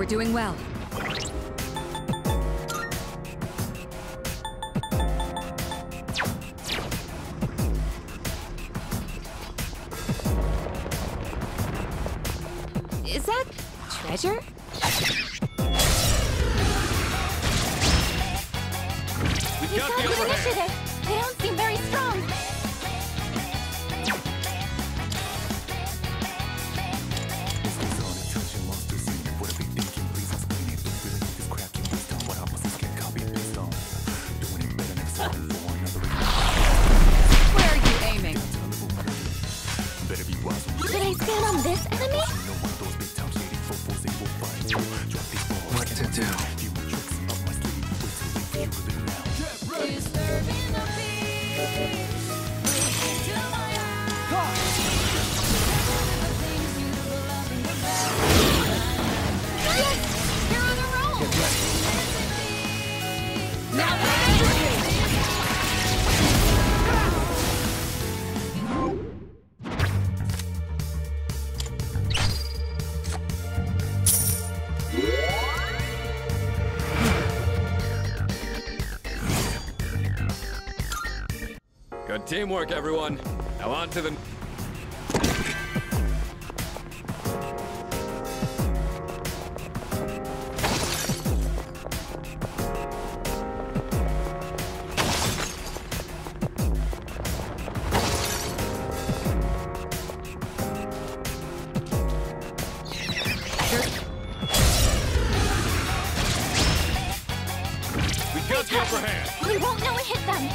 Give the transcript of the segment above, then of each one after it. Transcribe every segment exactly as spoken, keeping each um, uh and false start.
We're doing well. Is that treasure? We've got the initiative. They don't seem very strong. Good teamwork, everyone. Now on to the... We got the upper hand. We won't know it hit them.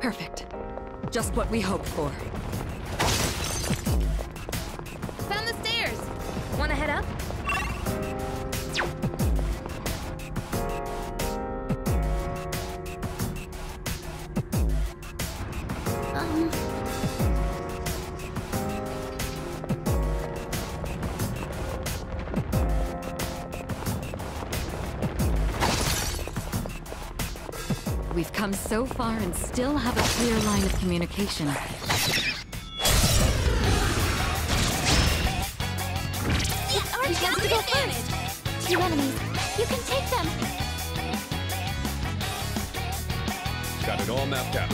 Perfect. Just what we hoped for. Found the stairs. Wanna head up? We've come so far and still have a clear line of communication. It's our chance to go first! Two enemies. You can take them! Got it all mapped out.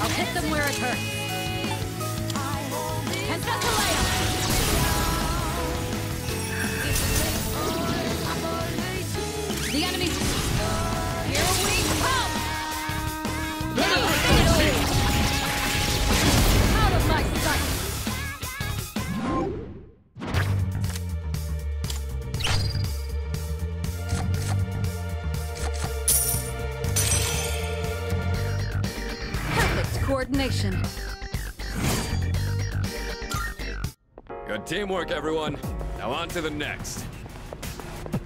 I'll hit them where it hurts. And that's the layout. The enemy. Here we come. Out of my sight. Coordination. Good teamwork, everyone. Now on to the next.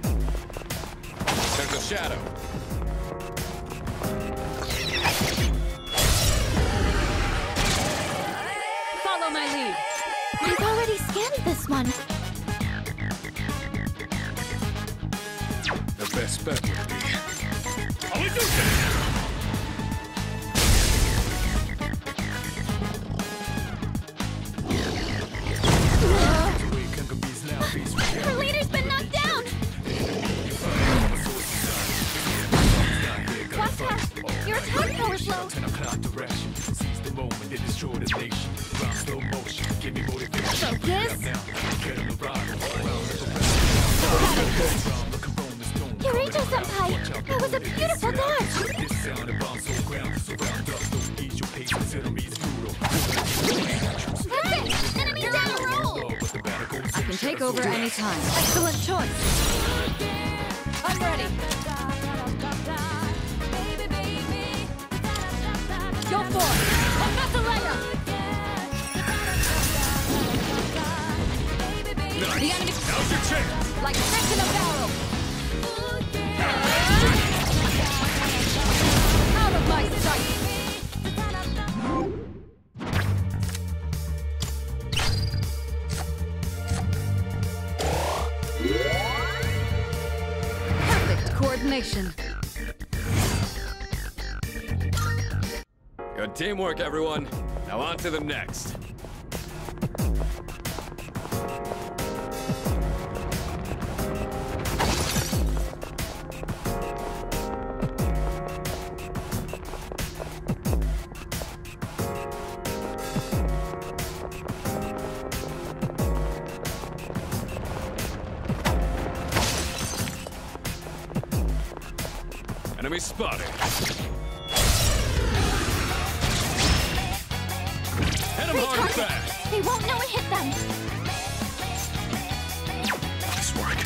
There's a shadow. Follow my lead. We've already scanned this one. The best bet would be... How we do this? No! moment that destroyed the nation. Rock slow motion, give me motivation. Kirito-senpai, that was a beautiful dance! This sound of bomb so ground, so round up, don't ease your patience, enemies brutal. That's it! Enemy down! I can take over any time. Excellent choice! I'm ready! Go for it! I'm not the lighter! Nice. The enemy... Now's your chance! Like fish in a barrel! Out of my sight! Perfect coordination! Good teamwork, everyone. Now on to the next. Enemy spotted. They won't know it hit them! Nice work.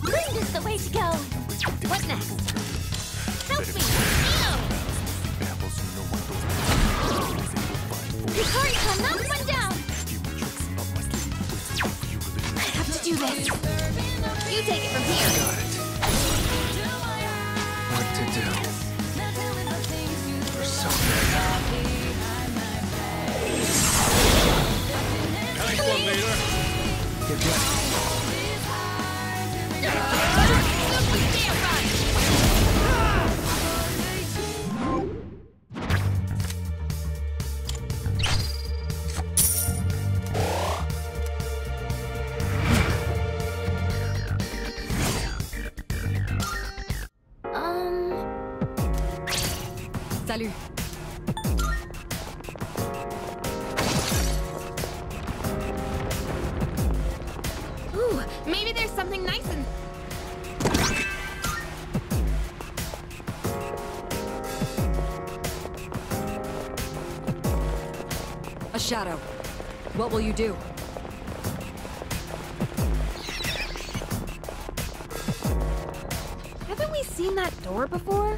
Green is the way to go! What next? Help me! No! Hurry, not one down! I have to do this! You take it from here. Got it. What to do? We're so bad. Nice one, Vader. Get Salut. Ooh, maybe there's something nice in... A shadow. What will you do? Haven't we seen that door before?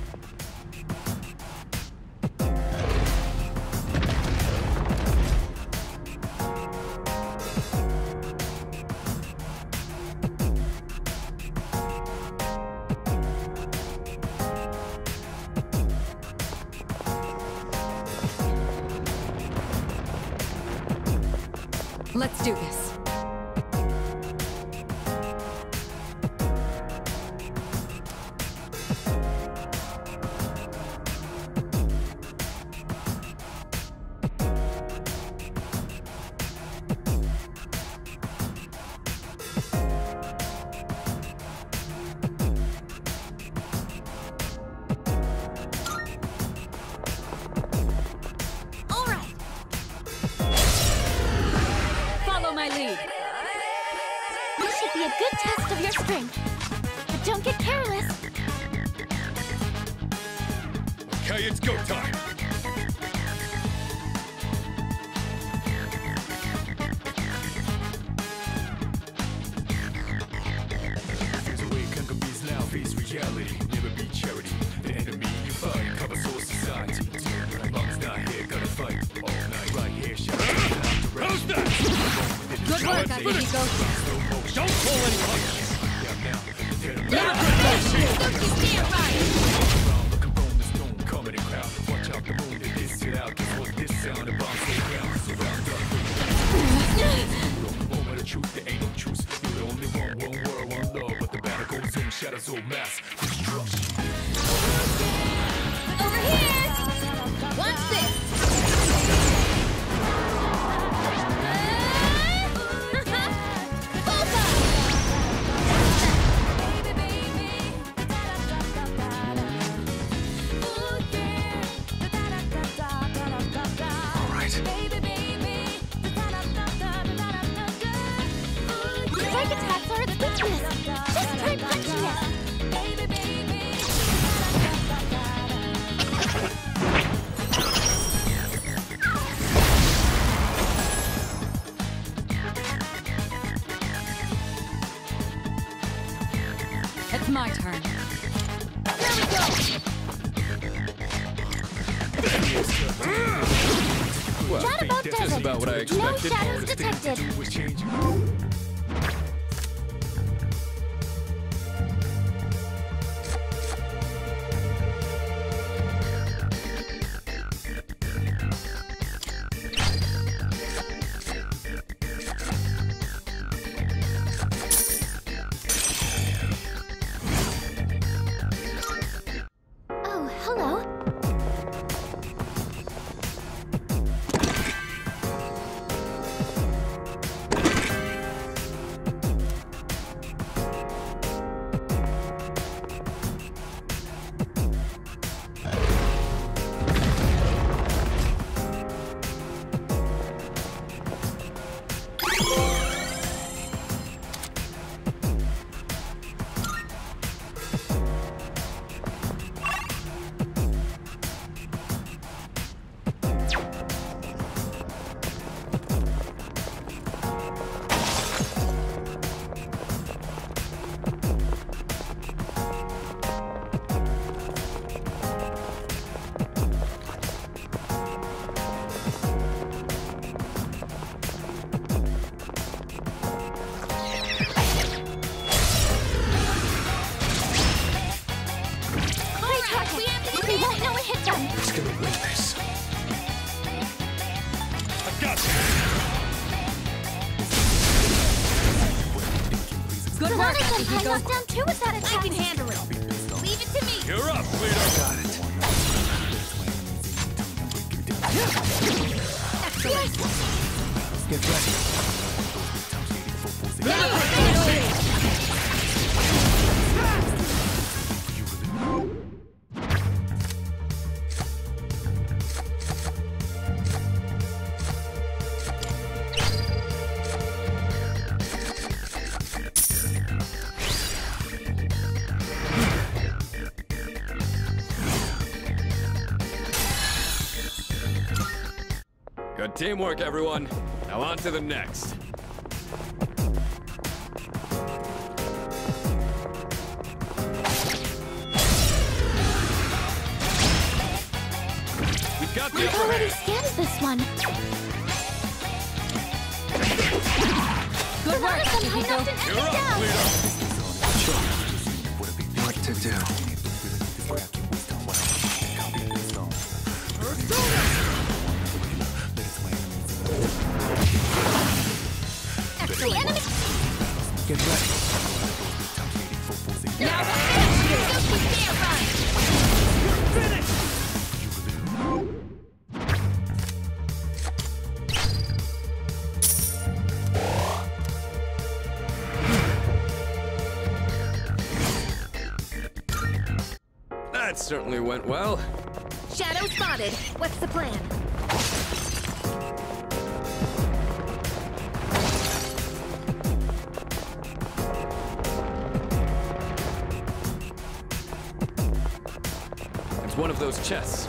Let's do this. Strike attacks are its weakness. Just try punching it. It's my turn. Well, Chat about desert. About what I expected. No shadows detected. Teamwork, everyone. Now on to the next. We've got the I've already scanned this one. Good work, Shihiko. You're up, Lito. What do you like to do? The enemy. Get ready. Now that certainly went well. Shadow spotted. What's the plan? One of those chests.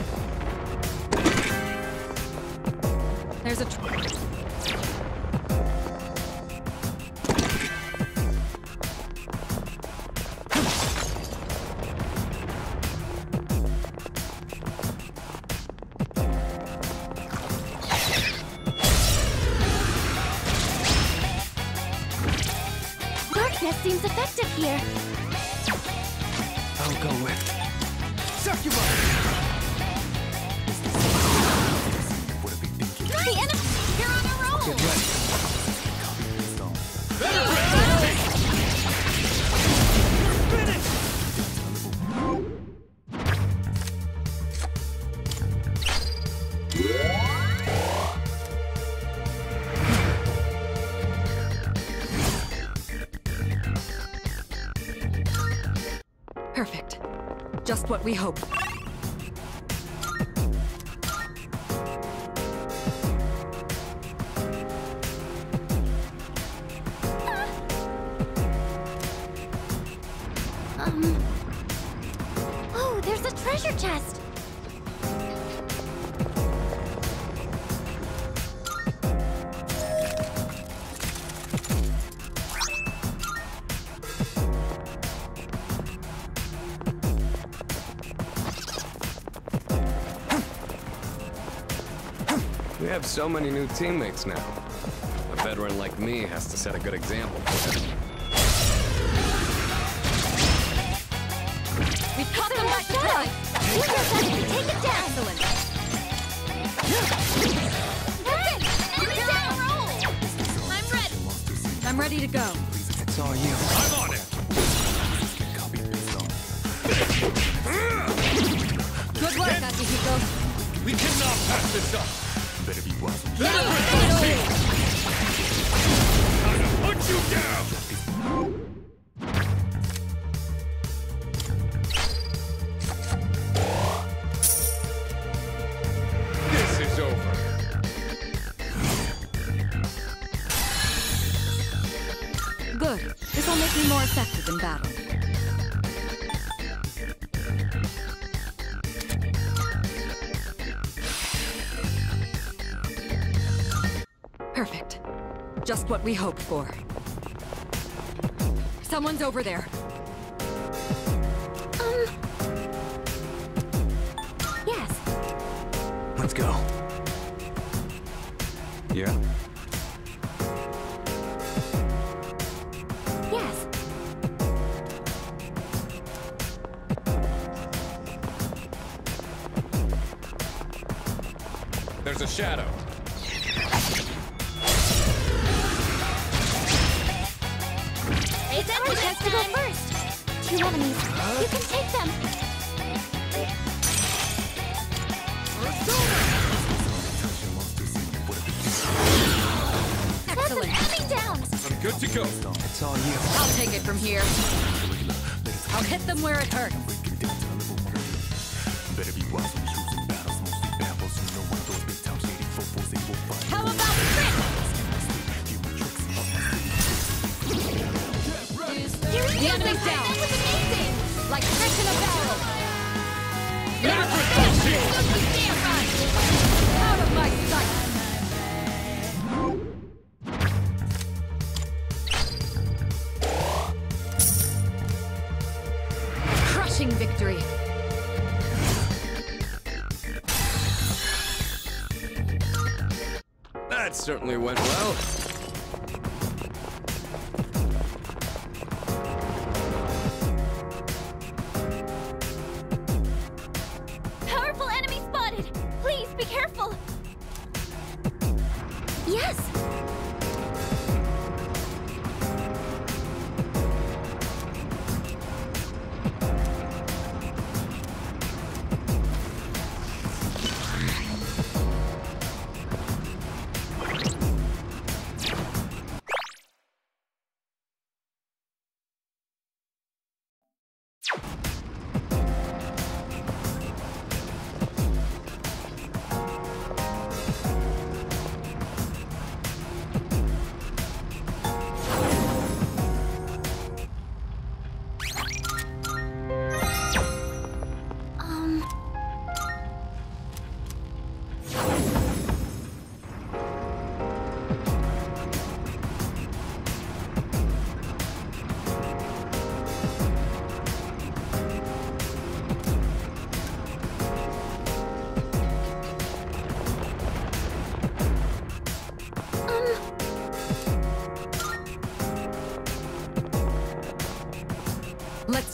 There's a tr- darkness seems effective here. I'll go with. The enemy! You're on a roll! Get ready! Perfect. Just what we hoped. treasure chest. We have so many new teammates now. A veteran like me has to set a good example for them. We've caught them by surprise! Use your weapon to take it down! Excellent! That's it! We're down! Roll. I'm ready! I'm ready to go. It's all you. I'm on it! Good work, Akihiko. We cannot pass this up! Better be one. Yeah, I'll put you down. This is over. Good. This will make me more effective in battle. Just what we hoped for. Someone's over there. Um. Yes. Let's go. Yeah. Yes. There's a shadow. To go first. Two enemies. Huh? You can take them. Excellent. Coming down. I'm good to go. It's all you. I'll take it from here. I'll hit them where it hurts. How about tricks? The enemy's down! That was amazing! Like fresh in a barrel! Never forget! Out of my sight! Crushing victory! That certainly went well.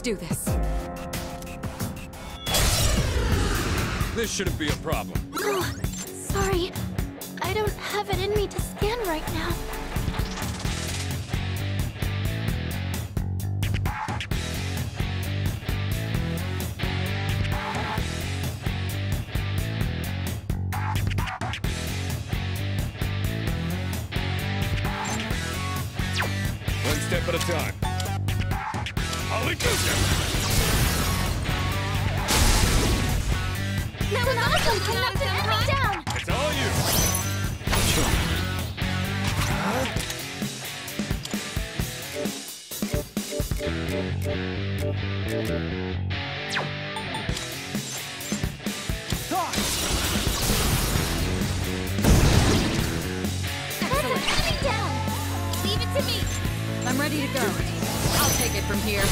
Do this. This shouldn't be a problem. Oh, sorry. I don't have it in me to scan right now. One step at a time. Now another one coming up to let me down! It's all you! Sure. Huh? to me! I'm ready to go. I'll take it from here.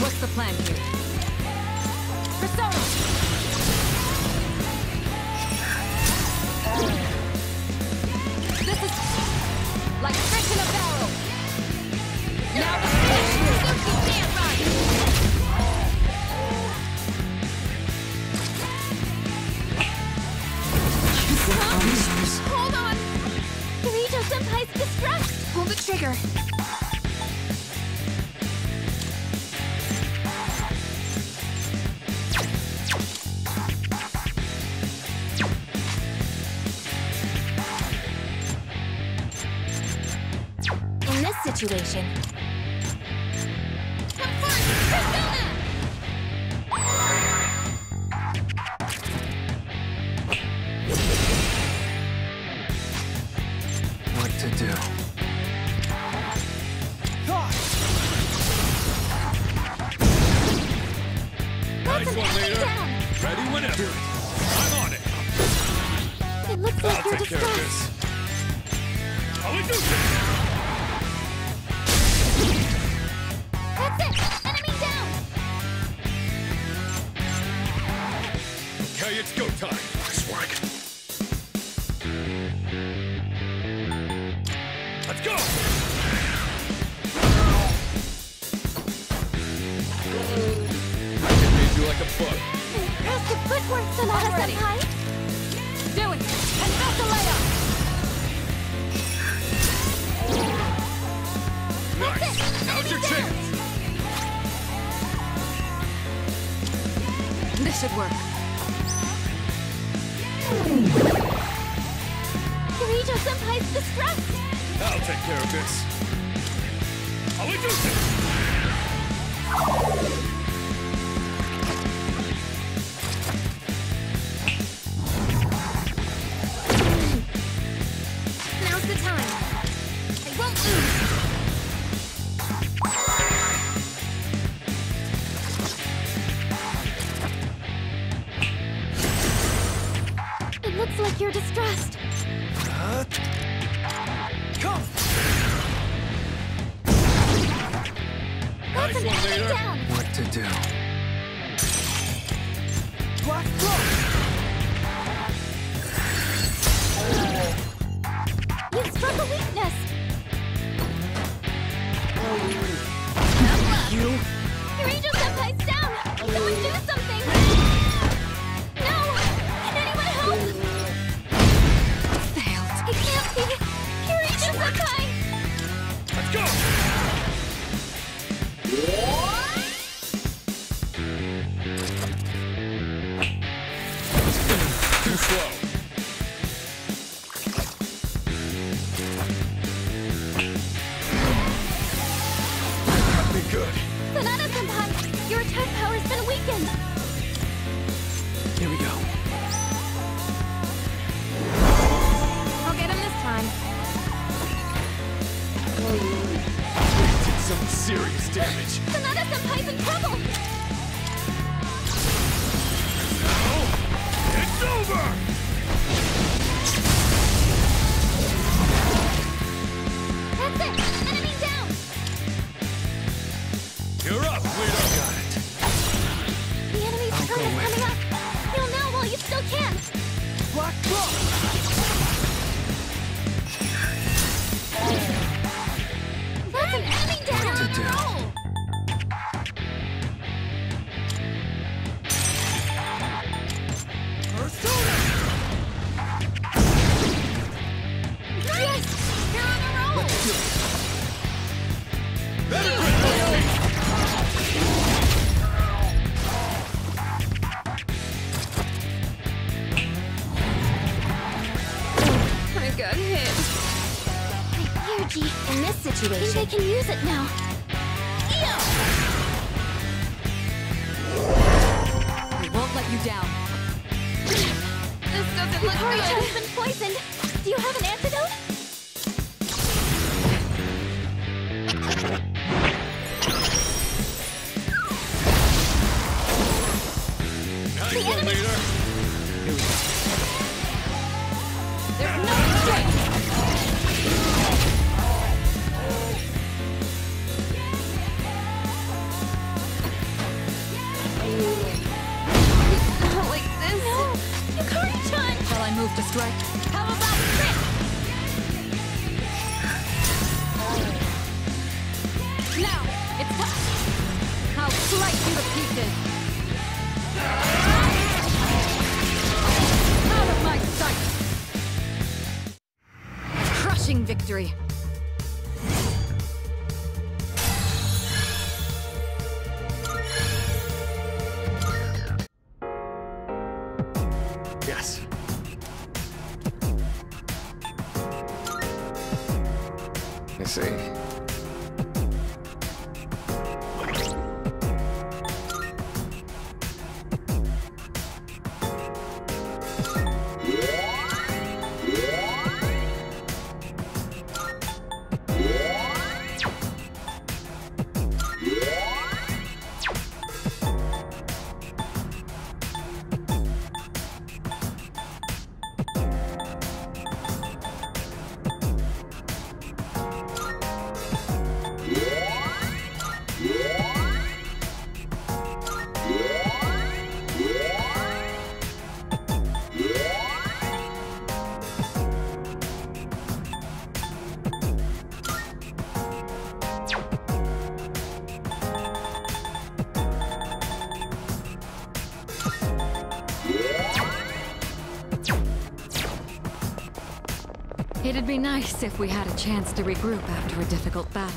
What's the plan here? Persona! This is like fish in a barrel! Now the fish Suki can't run! Hold on! Kirito-senpai's distressed! Pull the trigger! Situation. Come first, Persona! What to do? Nice one, leader. Ready whenever. I'm on it. It looks like I'll we're discussed. How we do this? It's go time. Swag. Let's go. I can beat you like a bug. Impressive footwork, Sonata Senpai. Do it. And that's the layup. Nice. That's Now's your down. chance. This should work. Kirito-senpai's distressed! I'll take care of this. How we do this? Now's the time. I won't lose! It looks like you're distressed. Huh? Come! That's nice one, leader. Down. What to do? Black block! You struck a weakness! Oh, you! Your angel senpai's down! Someone do something! No! Can anyone help? I can't be! Kirito-senpai! Let's go! Too slow. Got me good. Sonata-senpai, your attack power's been weakened. Here we go. We did some serious damage. Sonata-senpai's in trouble! Now, it's over! That's it! Enemy down! You're up, leader! Got it. The enemy's I'll turn is coming up. You'll know while you still can. Black block! That's an enemy down! What to do? Persona! Yes! You're on a roll! Let's do it! Better than I got hit. In this situation, they can use it now. We won't let you down. This doesn't look good. Kirito has been poisoned. Do you have an antidote? Nice the enemy. Later. Here we go. There's no strength. Oh. Slice you to pieces! Out of my sight! Crushing victory! It'd be nice if we had a chance to regroup after a difficult battle.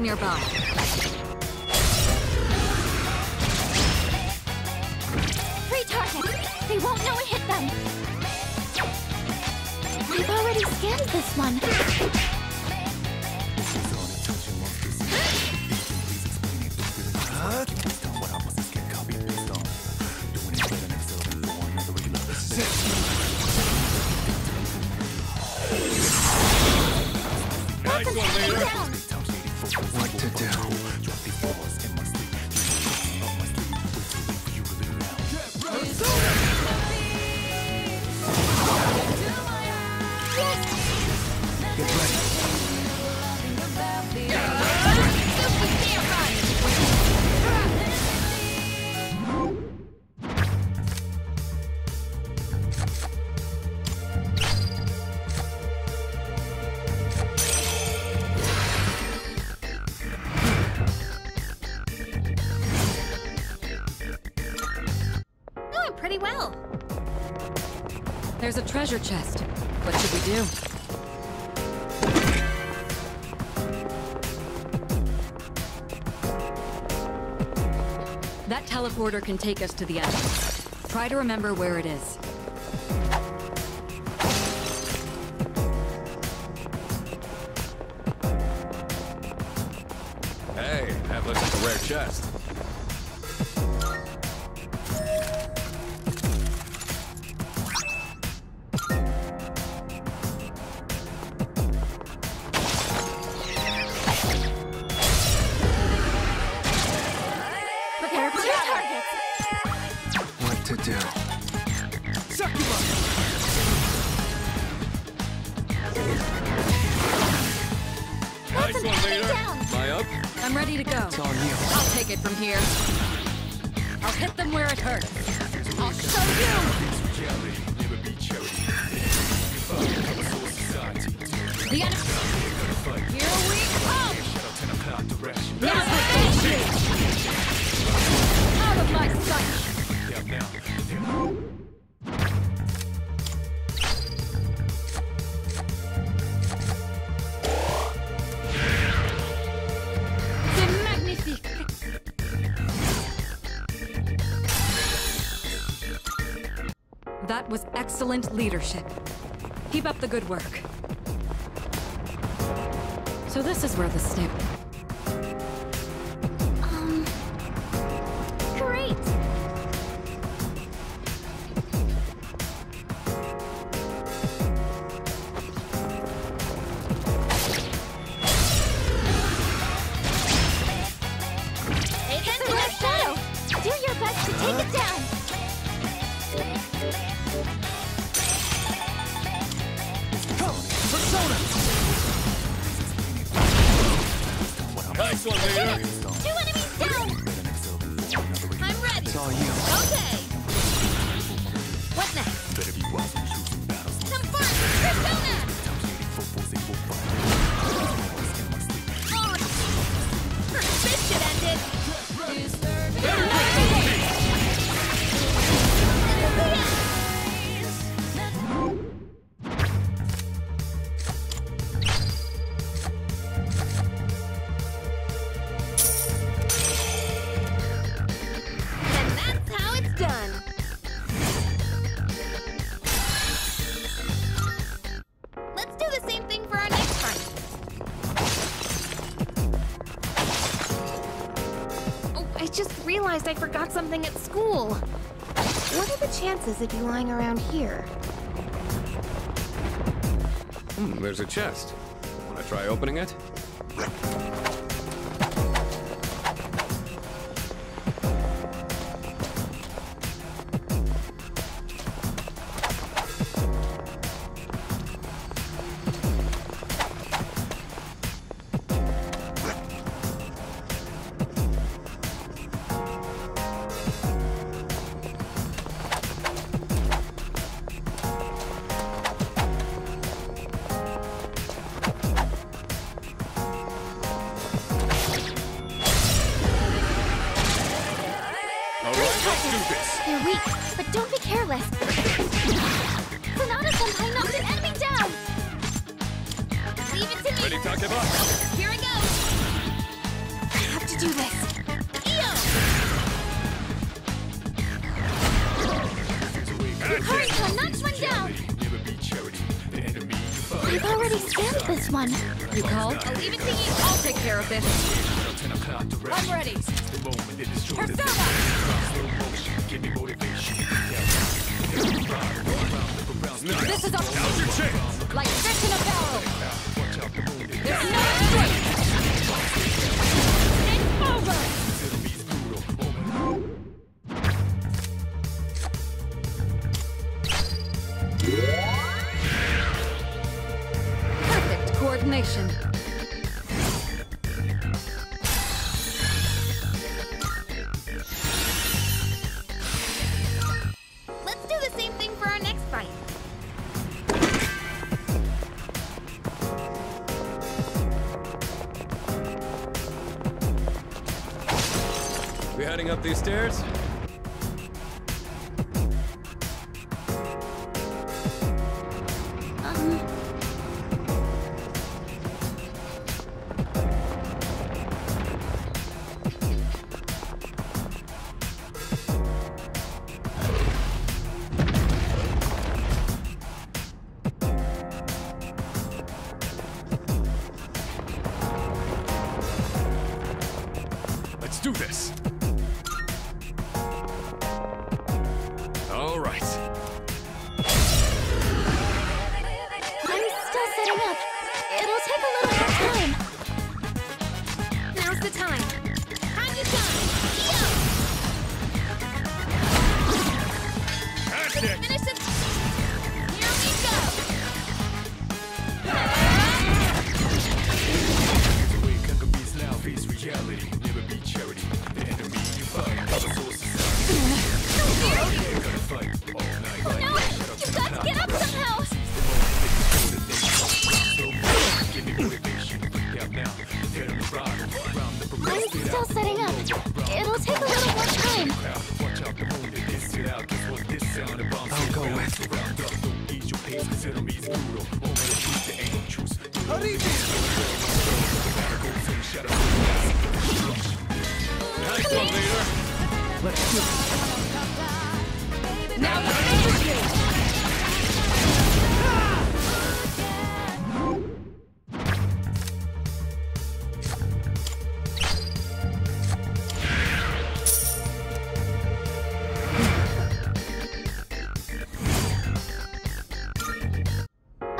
Nearby. Free target! They won't know we hit them! We've already scanned this one! What to do? pretty well. There's a treasure chest. What should we do? That teleporter can take us to the entrance. Try to remember where it is. Hey, that looks like a rare chest. Was excellent leadership. Keep up the good work. So this is where the snip. Um, great. It's a red shadow. Do your best to take it down. Nice one, Vader! Two enemies down! I'm ready! It's all you. Okay! What next? Better be wise and choosing battles. Some fun! Persona! Alright! This should end it! You serve it! Nice! I forgot something at school. What are the chances it'd be lying around here? Hmm, there's a chest. Want to try opening it? Up these stairs? do this. All right. I'm still setting up. It'll take a little more time. Now's the time. Time to go. Finish the. Reality, never be charity. The enemy you find, the source is out. They're gonna fight all night. Oh, no, you've got to get up somehow. I'm still setting up. It'll take a little more time. I'll go with. Hurry this! Nice one, leader. Let's do it. Now let's execute.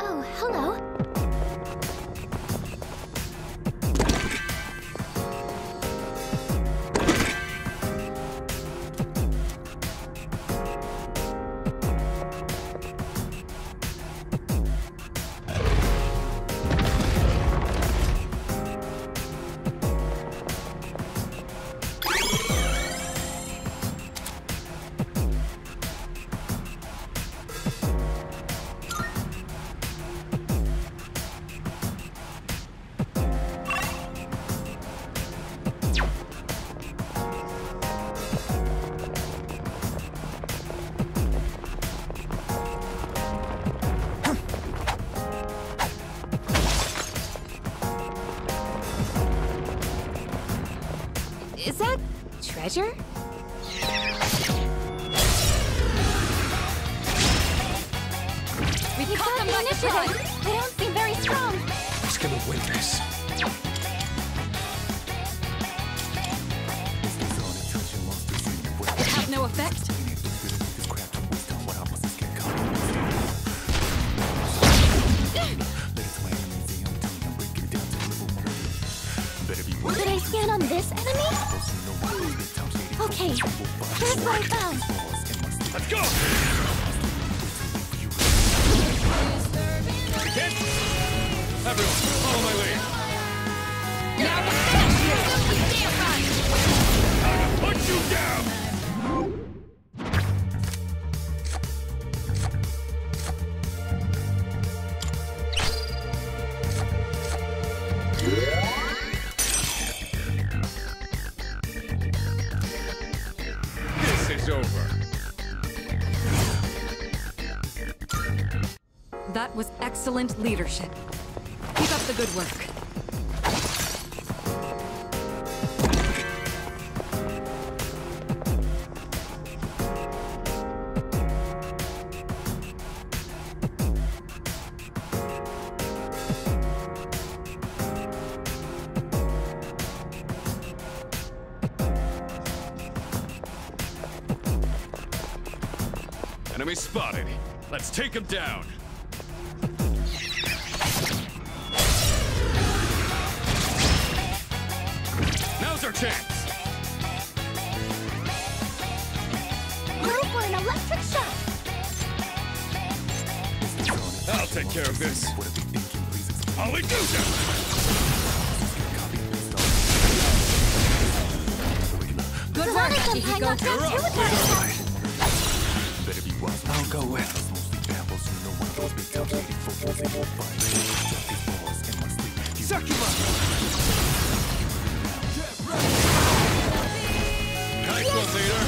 Oh, hello. Is that treasure? We caught them like a frog. They don't seem very strong. Who's gonna win this? It had no effect. Did I stand on this enemy? Okay, here's what I found. Let's go! Kids! Everyone, follow my lead. Now I'm gonna put you down! That was excellent leadership. Keep up the good work. Enemy spotted. Let's take him down. Chance. Go for an electric shock. I'll take care of this. I'll do that. Good work, High. I'll go with. Succubus. Nice one, leader.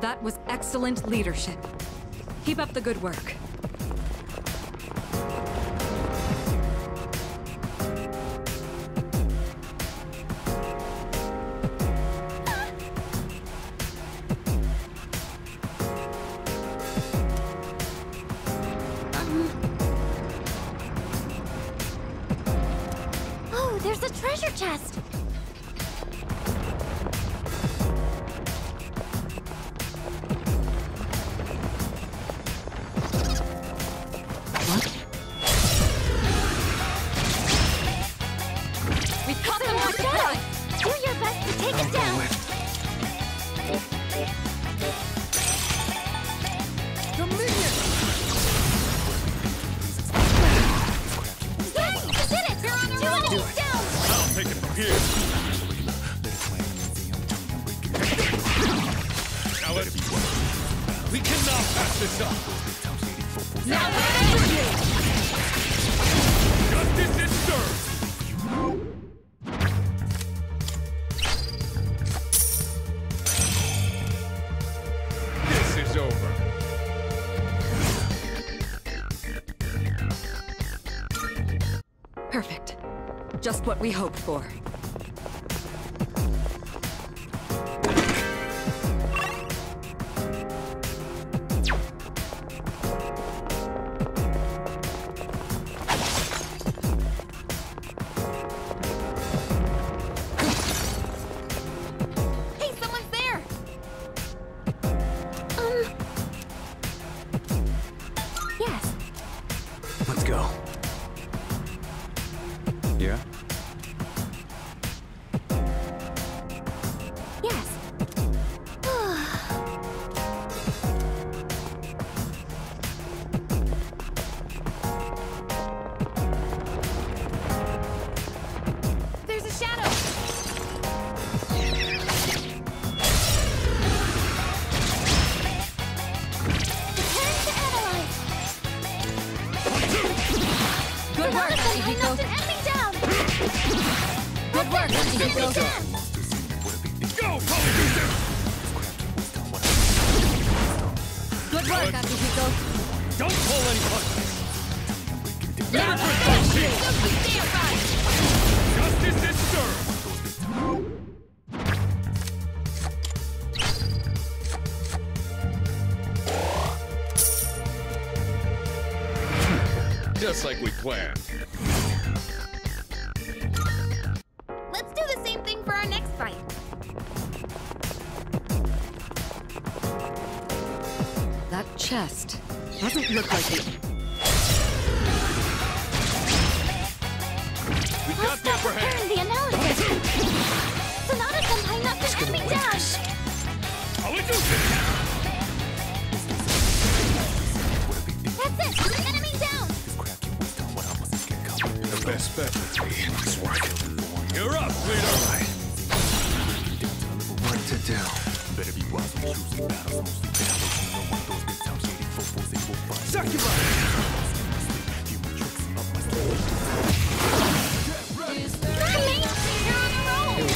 That was excellent leadership. Keep up the good work. Just what we hoped for. Just like we planned. Let's do the same thing for our next fight. That chest doesn't look like it. We got the upper hand. The analysis. Sonata Senpai knocked the enemy down. I'll reduce it. That's it. Best bet with me. That's why you're up, leader. What to do? Better be wise when choosing battles. Suck your butt! You're on a roll!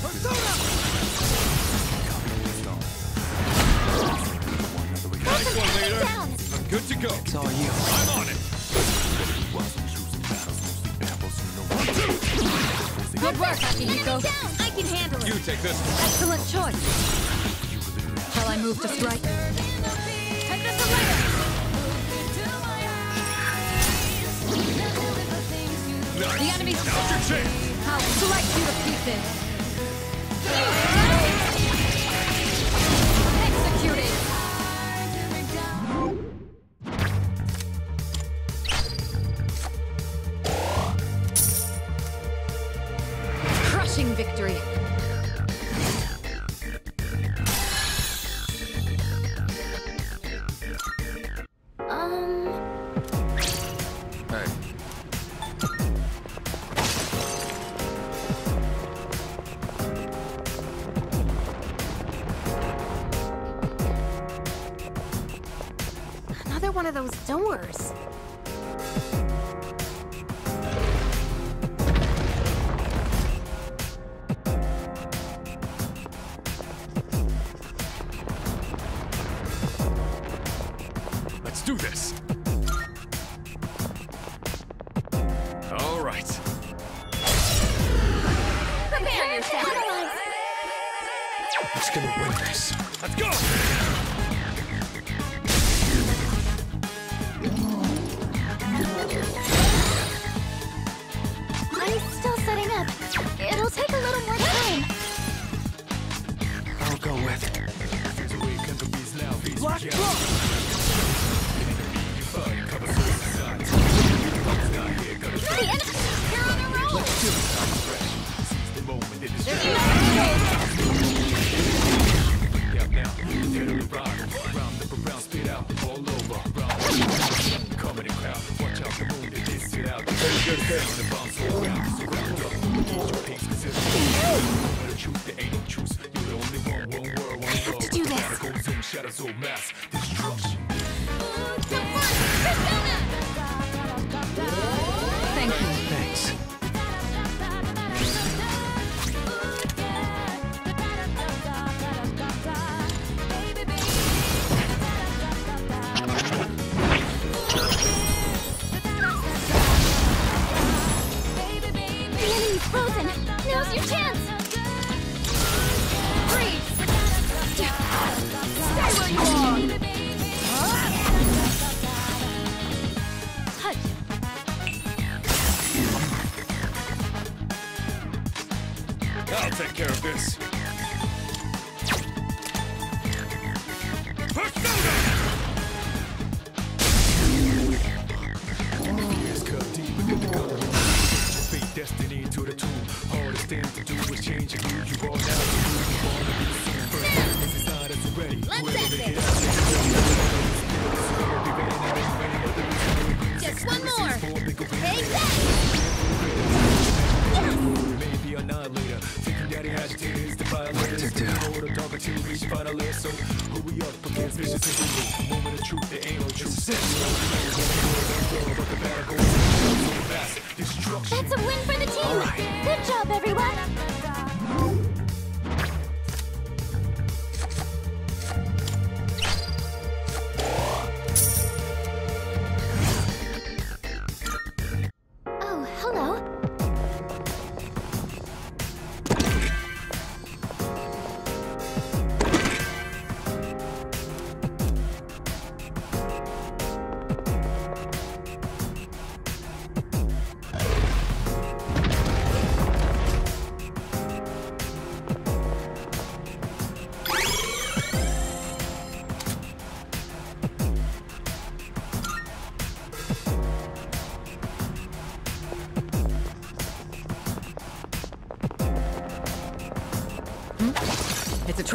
Persona! Good to go. It's all you. I'm on it. Good work, Akihiko. I can handle it. You take this. Excellent choice. Shall I move to strike? Take this away. Nice. The enemy's now's your chance. I'll strike you to pieces. Victory. Um. Hey. Another one of those doors.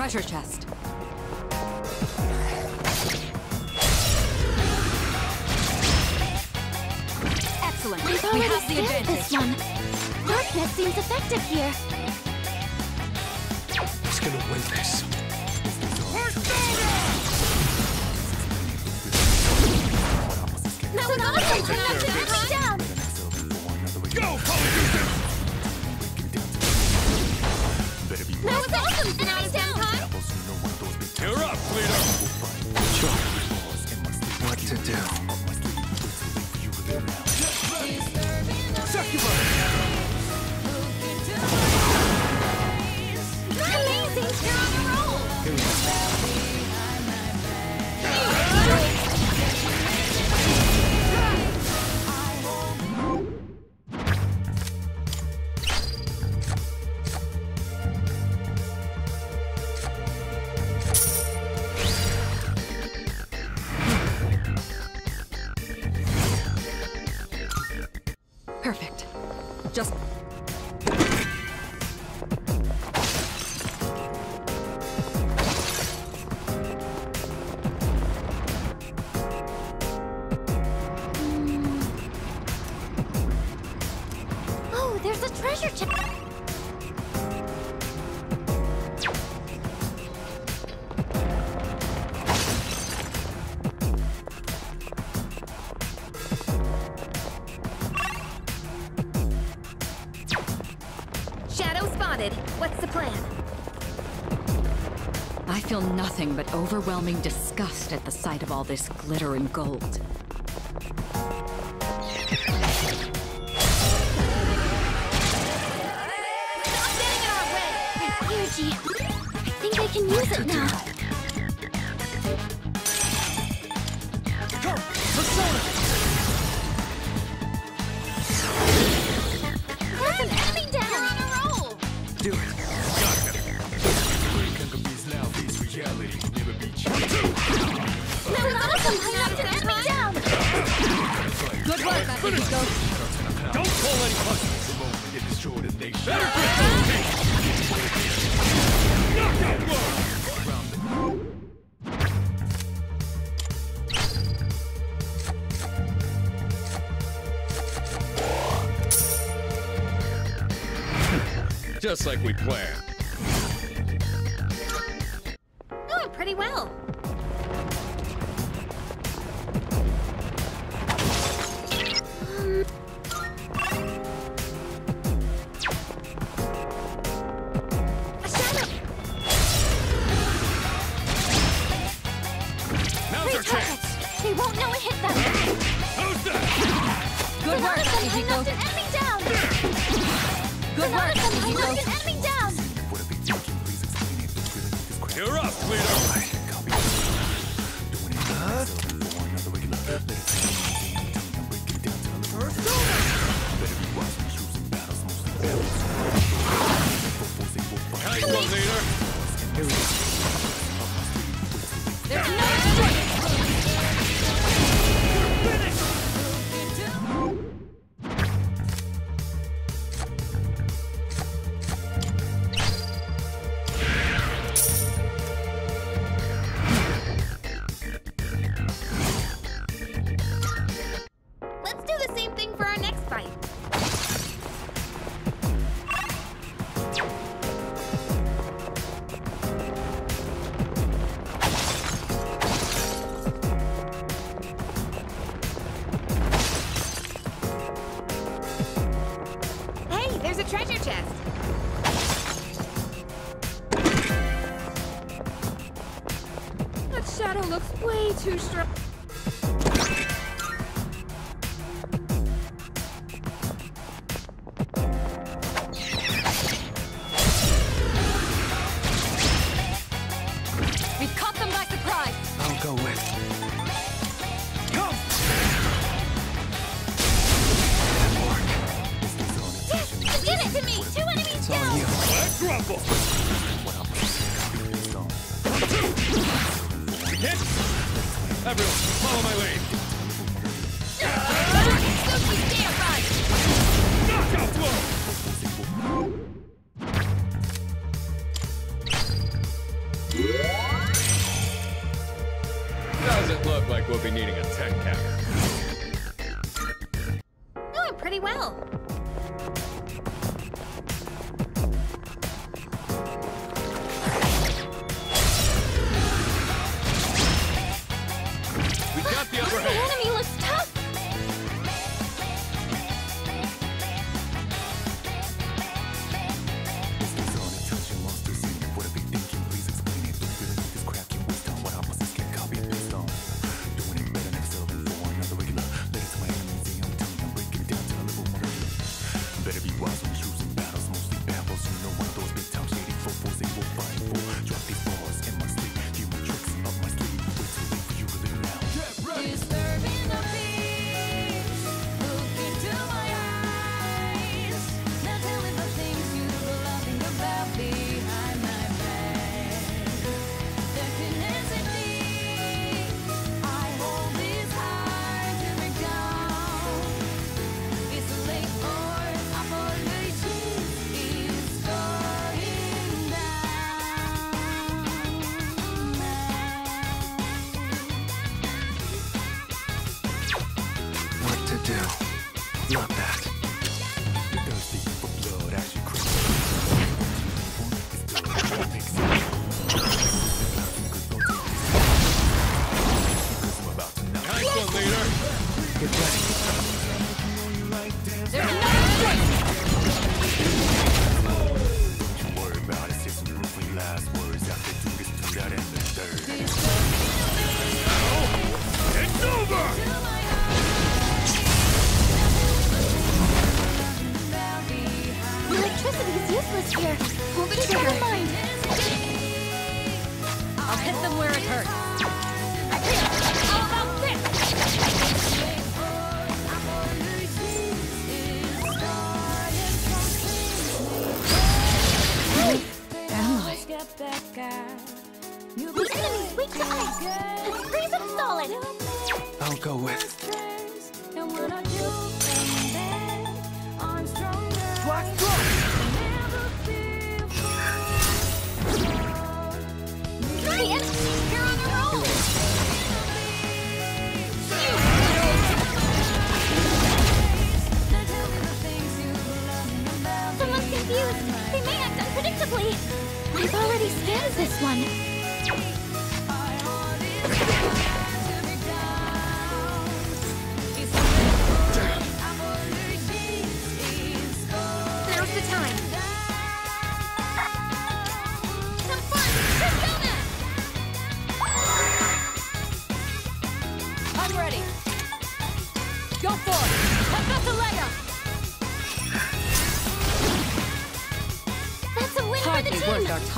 Treasure chest. Excellent. We've already we have the advantage. This one. Darkness seems effective here. Who's gonna win this? That was awesome. Take down. Go, Polydeuces. That was awesome. And I'm down. You're up, Leader! What to do? Perfect. Just... nothing but overwhelming disgust at the sight of all this glitter and gold. Stop getting in our way! Energy! I think I can use it now! Go! Persona! There's an enemy down! You're on a roll! Do it! Finish. Don't call any punches. The moment you destroy the nation. Better quit. Knockout blow. Just like we planned. Doing pretty well. The enemy's weak to ice. Let's freeze him solid. I'll go with. Black Blood! Three enemies here on their own! Someone's confused. They may act unpredictably. I've already scanned this one.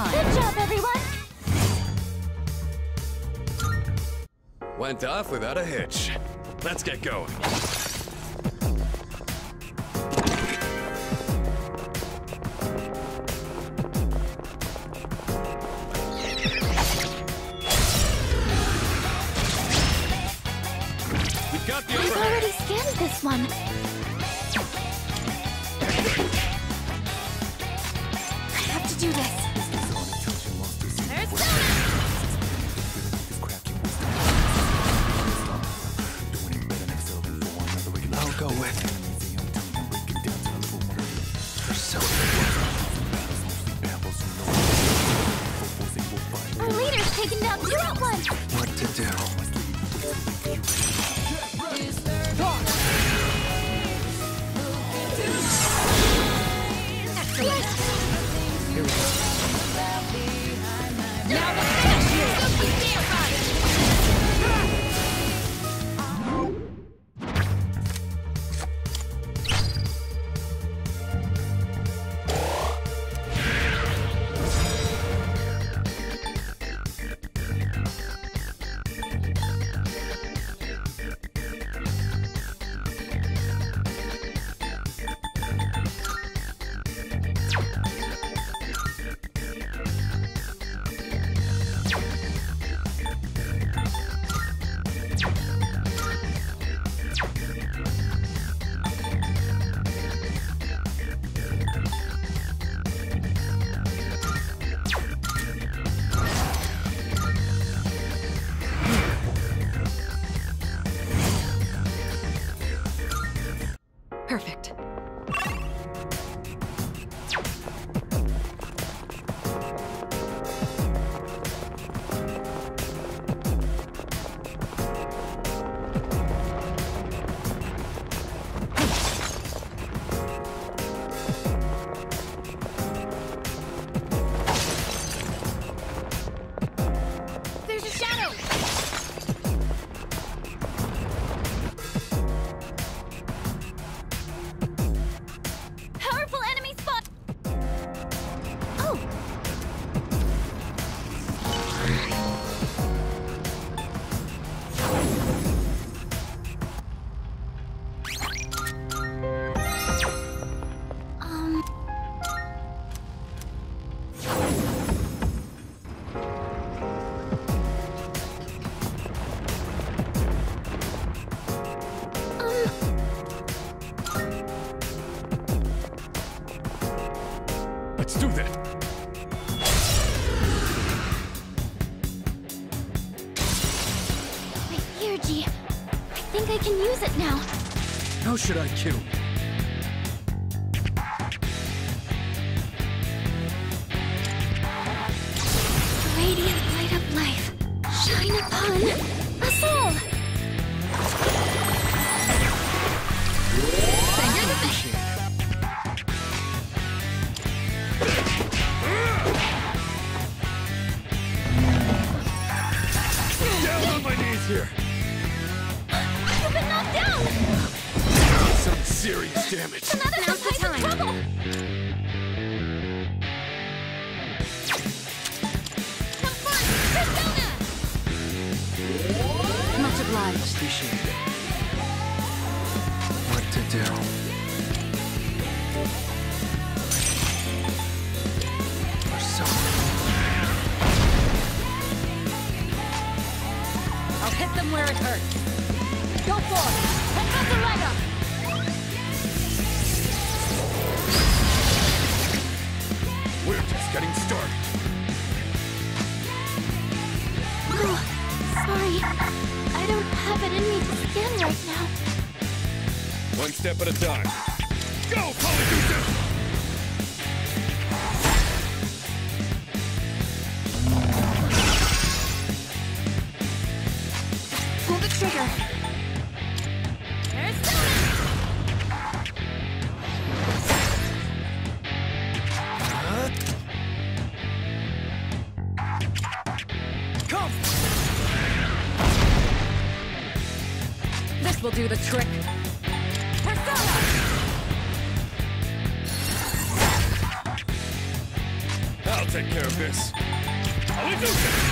Good job, everyone! Went off without a hitch. Let's get going. We've got the I've already scanned this one. I have to do this. How should I kill? We're so... where it hurts. Go for it. And cut the right up. We're just getting started. Oh, sorry. I don't have it in me to stand right now. One step at a time. Go, Polyjuicer! Trigger. There's huh? Come. This will do the trick. Persona. I'll take care of this. I'll do this.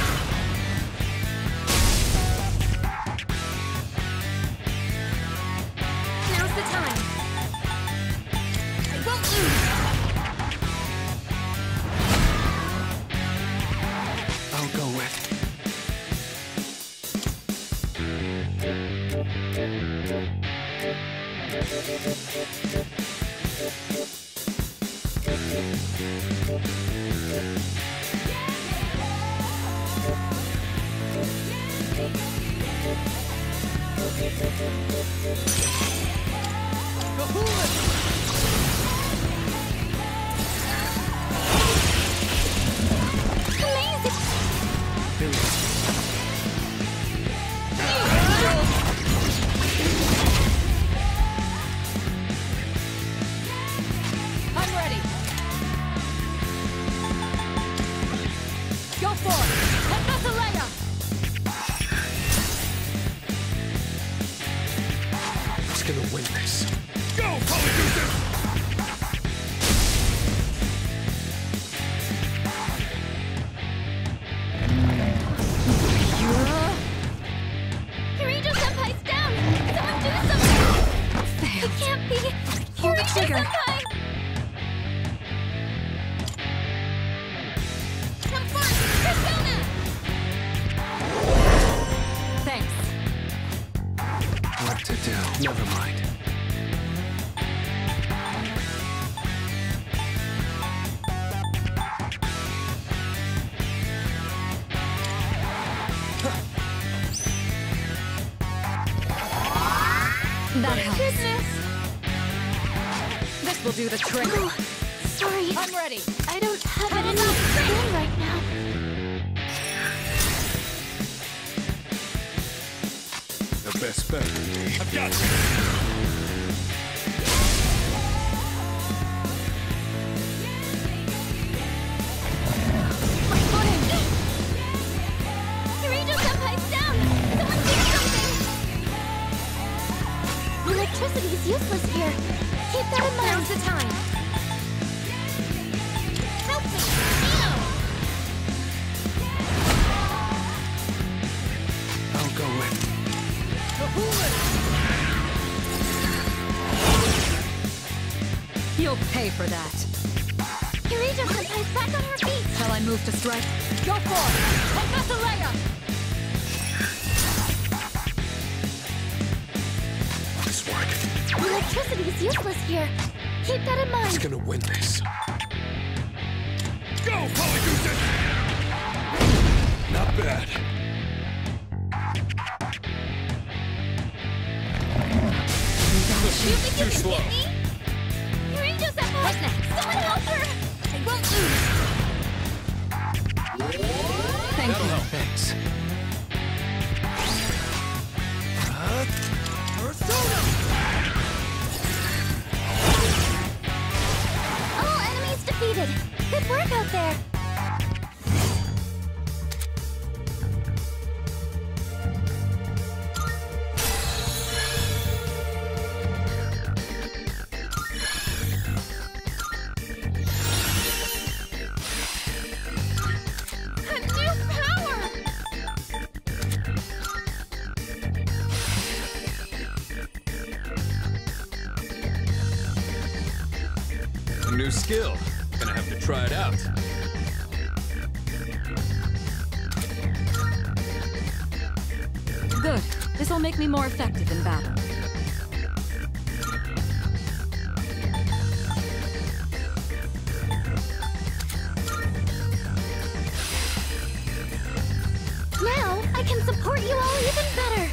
Do the trick. Oh, sorry. I'm ready. I don't have it enough time right now. The best bet. I've got you. My foot. Kirito Senpai's down. Someone do something. Electricity is useless here. Keep that in mind. Now's the time. Help me, Neo! I'll go with the bullet. You'll pay for that. Kirito Senpai's back on her feet. Shall I move to strike? Go for it. And cut the leg up. Electricity is useless here. Keep that in mind. Who's gonna win this? Go, Polyjuicer! Not bad. You think you Too can slow. Beat me? You're in just that much. Someone help her! I won't lose. Thank That'll you. Help. Thanks. Huh? Persona! Good work out there. Power. New skill. Gonna have to try it out. Good. make me more effective in battle. Now I can support you all even better!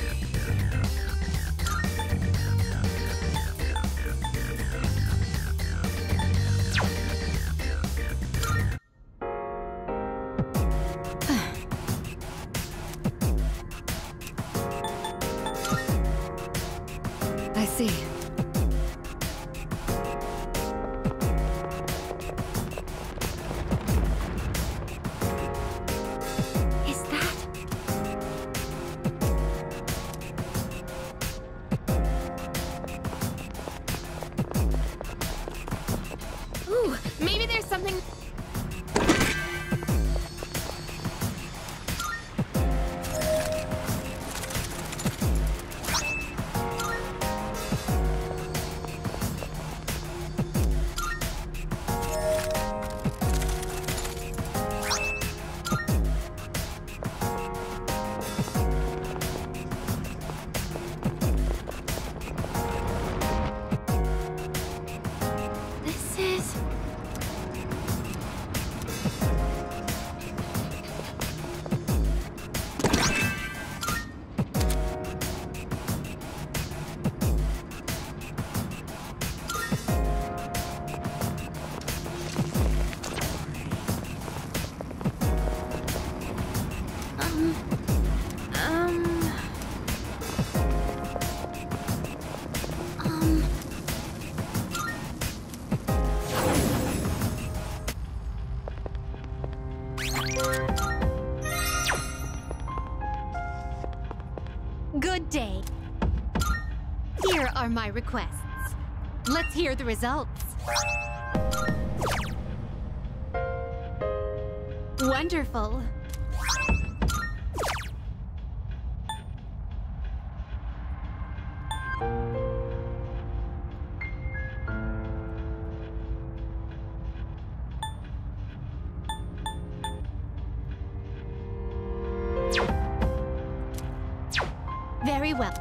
My requests. Let's hear the results. Wonderful. Very well.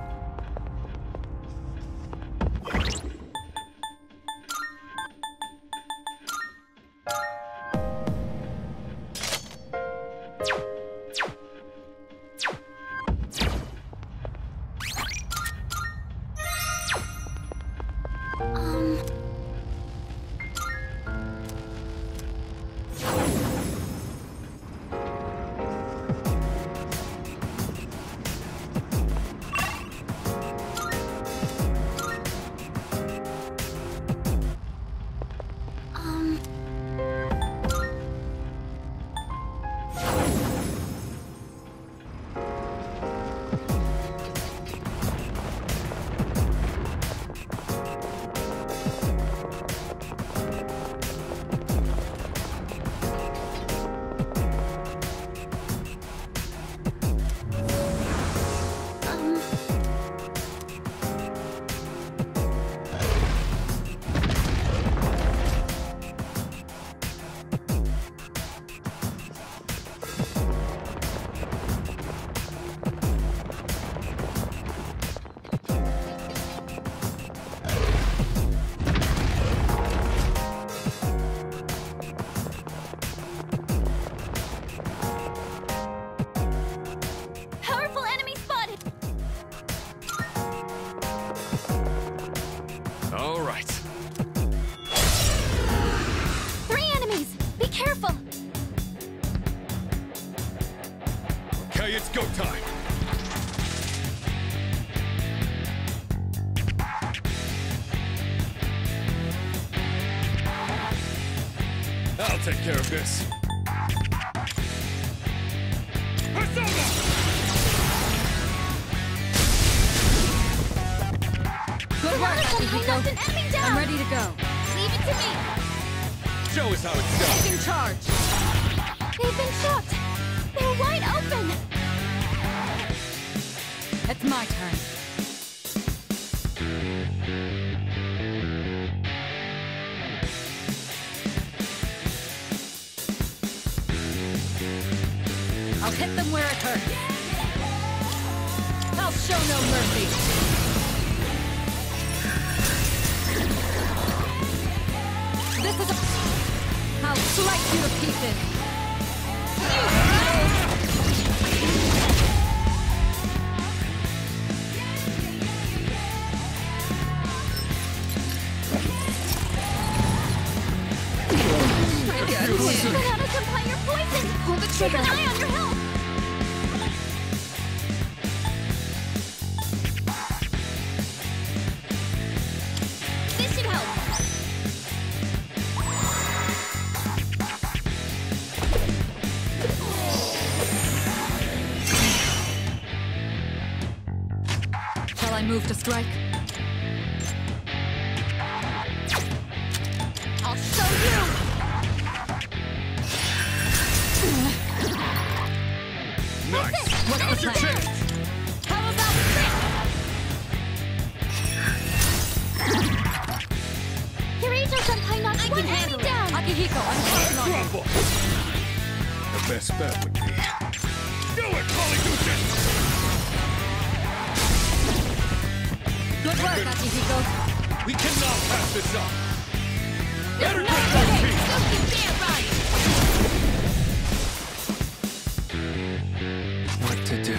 Take care of this. Good work, Gekukan. I'm ready to go. Leave it to me. Show us how it's done. Taking charge. They've been shot. They're wide open. It's my turn. Hit them where it hurts. I'll show no mercy. This is a... I'll slice you to pieces! You could have us apply your poison! Hold the trigger! Keep an eye on your health! To strike. I'll show you. Nice. Look at your chest. How about this? Your angel senpai knocked I one can handle down. Akihiko, I'm counting on you. The best bet would be. Do it, Polydeuces. Good work, Akihiko. We cannot pass this up. Better get that piece. You can't ride. What to do?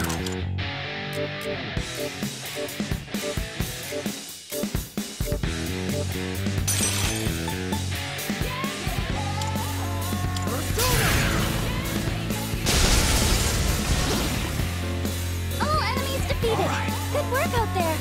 All enemies defeated. All right. Good work out there.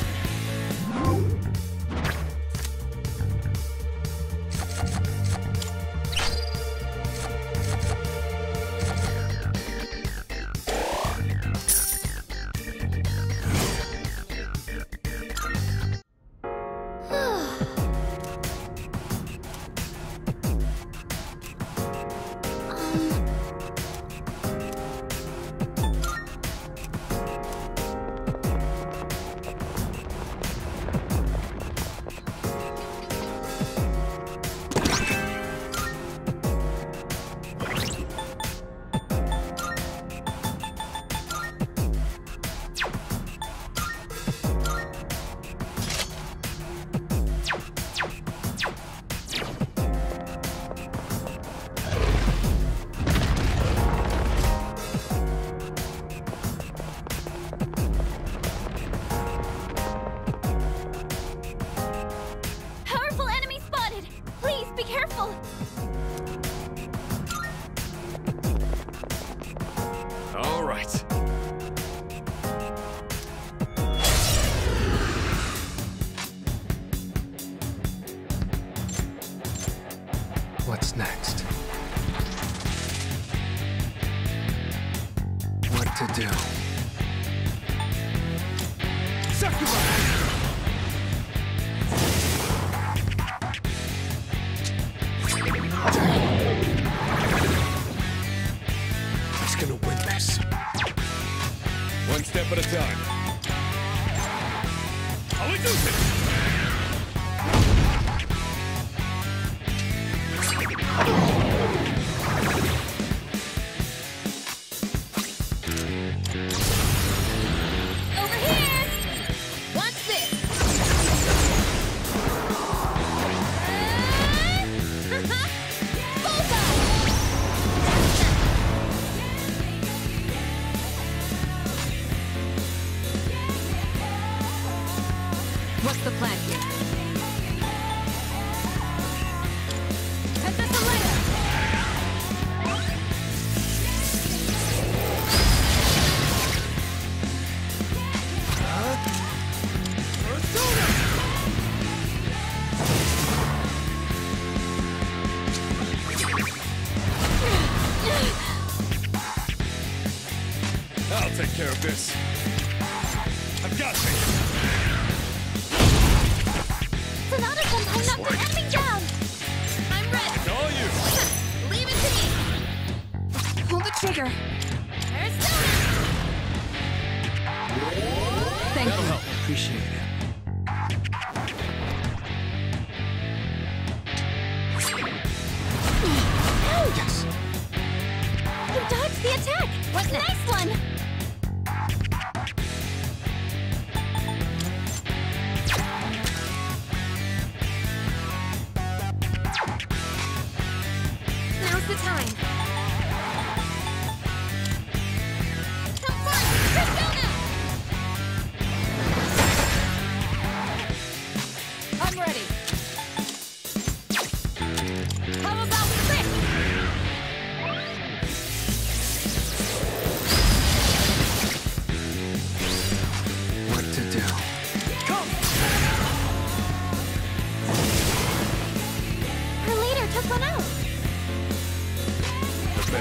Dodge the attack! What a nice one!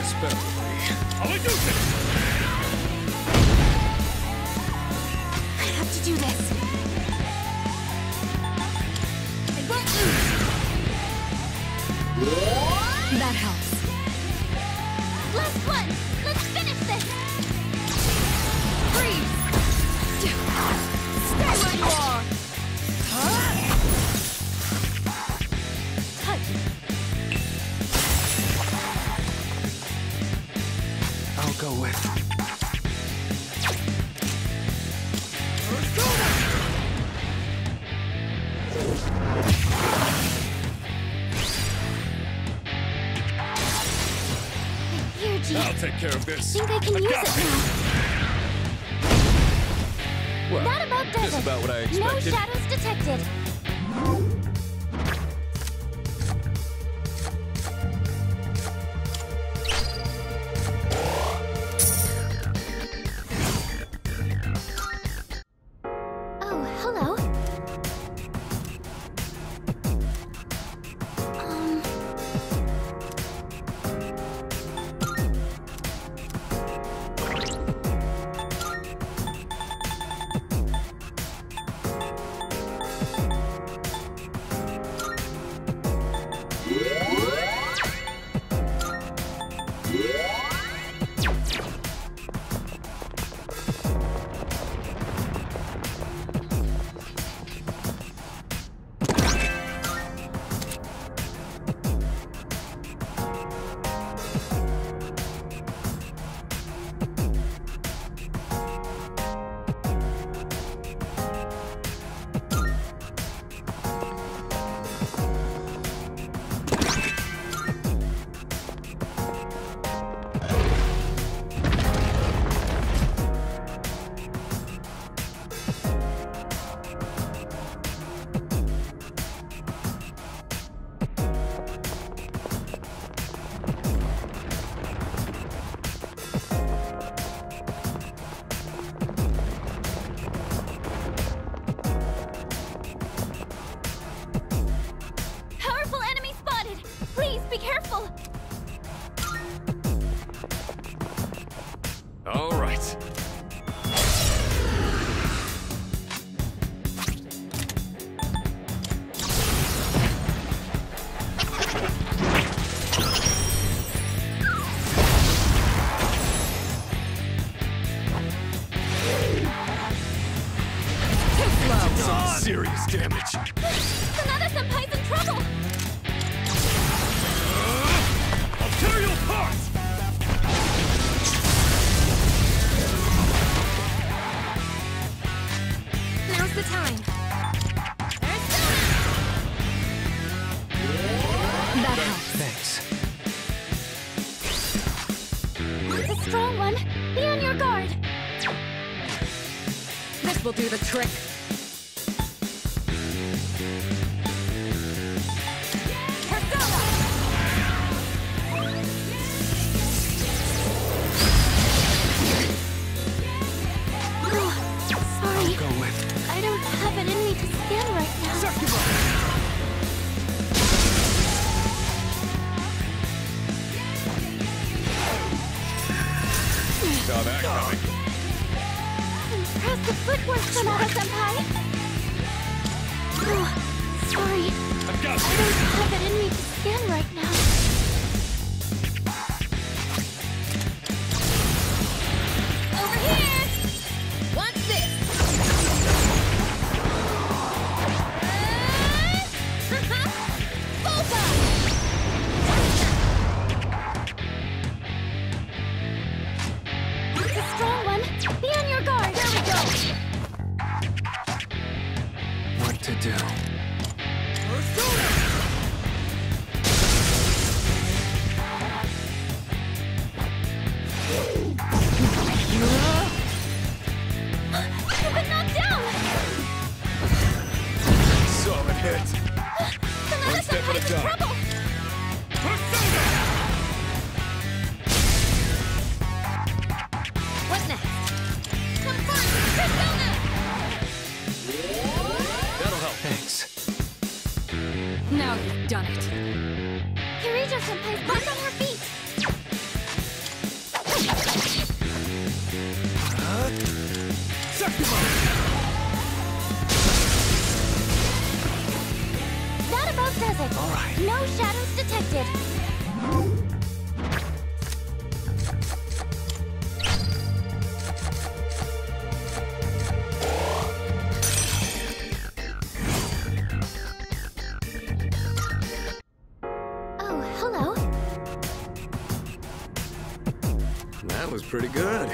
I have to do this. I won't lose. That helps. Last one. Let's finish this. Freeze. Stay where you are. Huh? I'll go with. I'll take care of this. I think I can I use it now. Well, that about does it. About what I expected. No shadows detected. Trick. Now you've done it. Kirito-senpai's back on her feet! No shadows detected. Oh, hello. That was pretty good.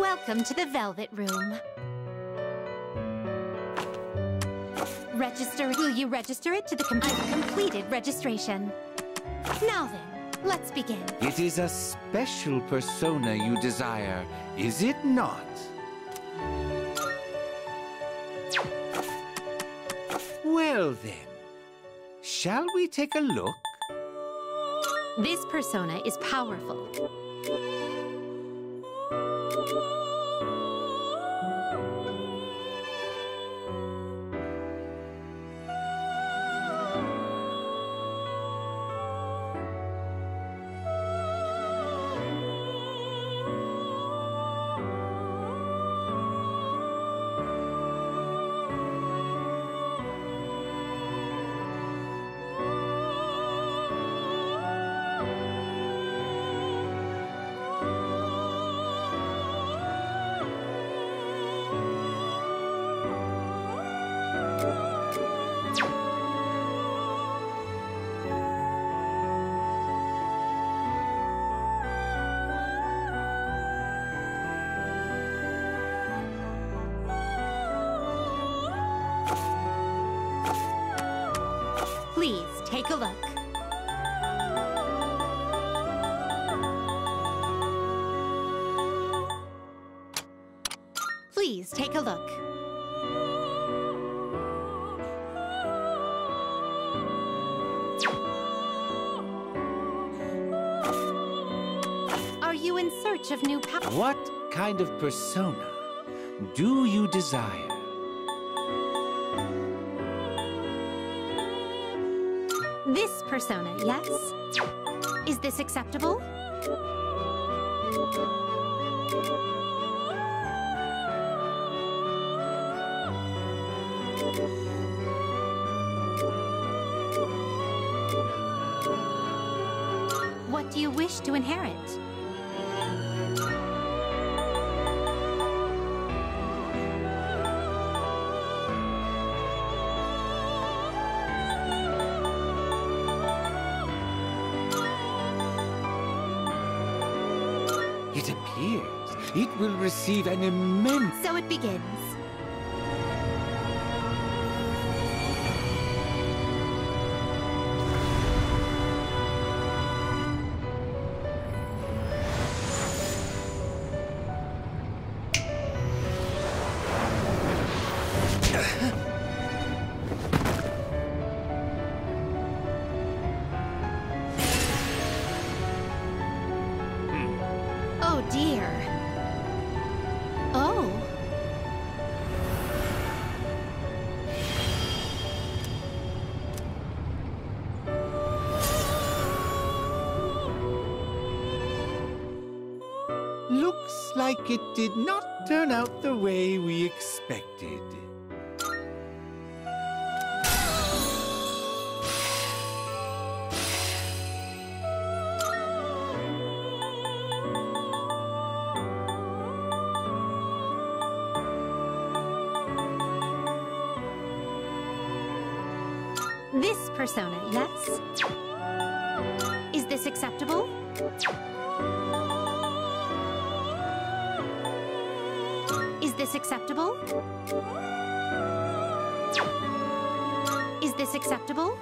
Welcome to the Velvet Room. Register. Will you register it to the computer? I've completed registration. Now then, let's begin. It is a special persona you desire, is it not? Well then, shall we take a look? This persona is powerful. Take a look. Please take a look. Are you in search of new power? What kind of persona do you desire? This persona, yes? Is this acceptable? What do you wish to inherit? It will receive an immense... So it begins. Oh dear. Oh. Looks like it did not turn out the way we expected. This persona, yes? Is this acceptable? Is this acceptable? Is this acceptable?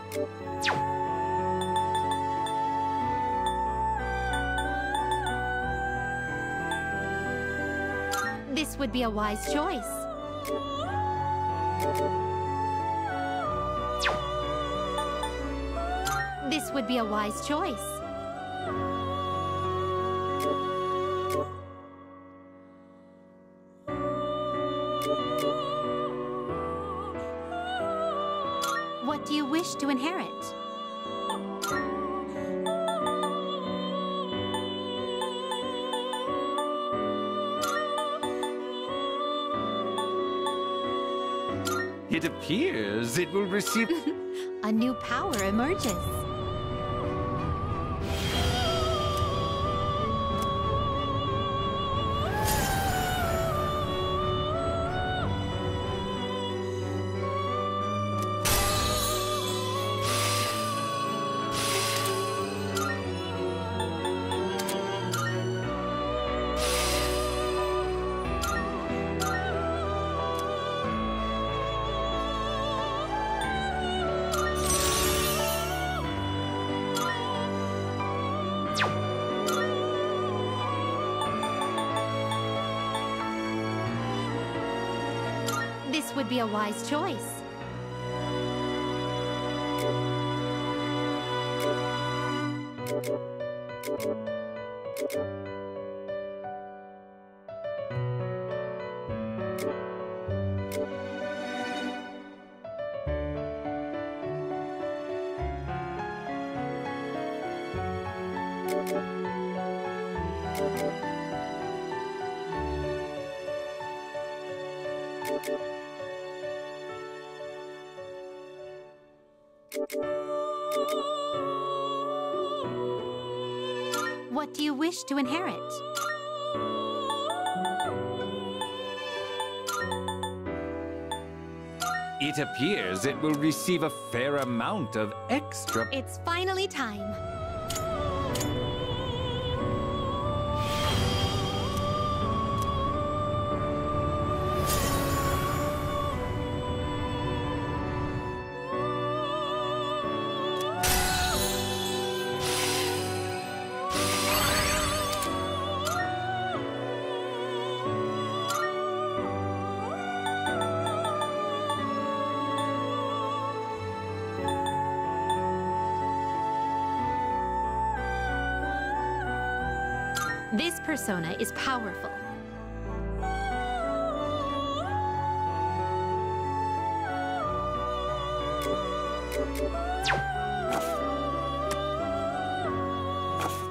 This would be a wise choice. This would be a wise choice. What do you wish to inherit? It appears it will receive... A new power emerges. This would be a wise choice. What do you wish to inherit? It appears it will receive a fair amount of extra... It's finally time. This persona is powerful.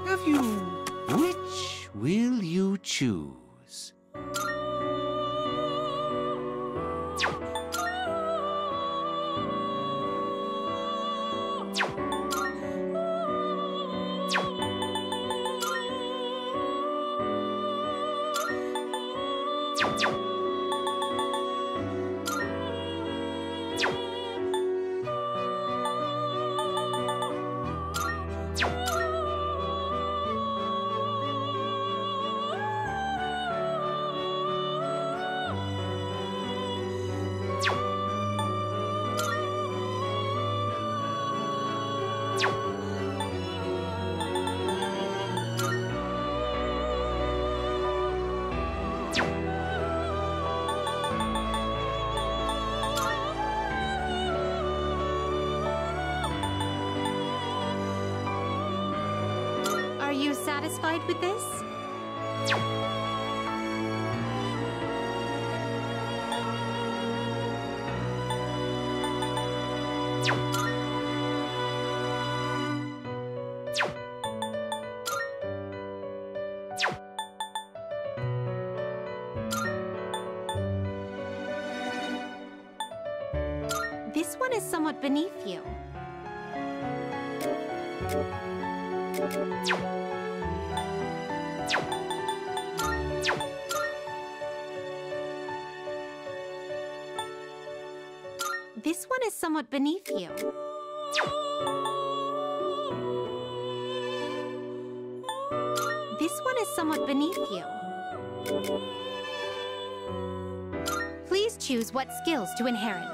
Have you... Which will you choose? satisfied with this? This one is somewhat beneath you. This one is somewhat beneath you. This one is somewhat beneath you. Please choose what skills to inherit.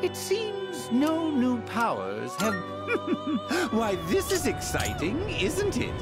It seems no new powers have... Why, this is exciting, isn't it?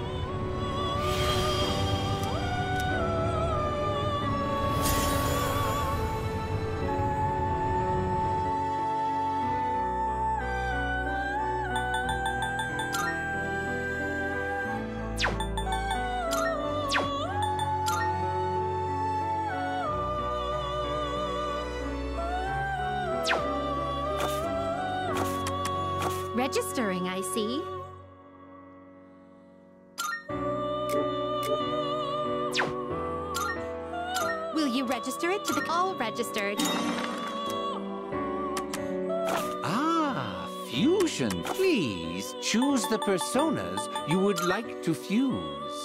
Registering, I see. Will you register it to the... All registered. Ah, fusion. Please choose the personas you would like to fuse.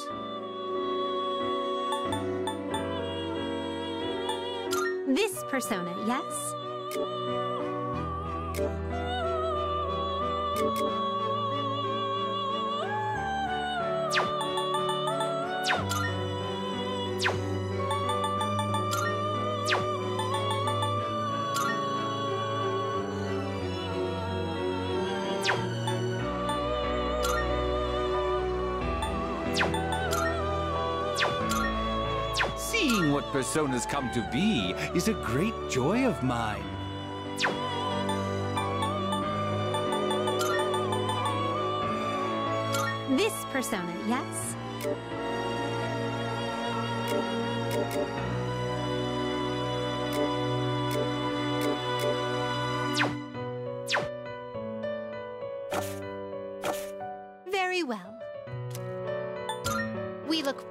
This persona, yes? Seeing what personas come to be is a great joy of mine. This persona, yes? Very well. We look...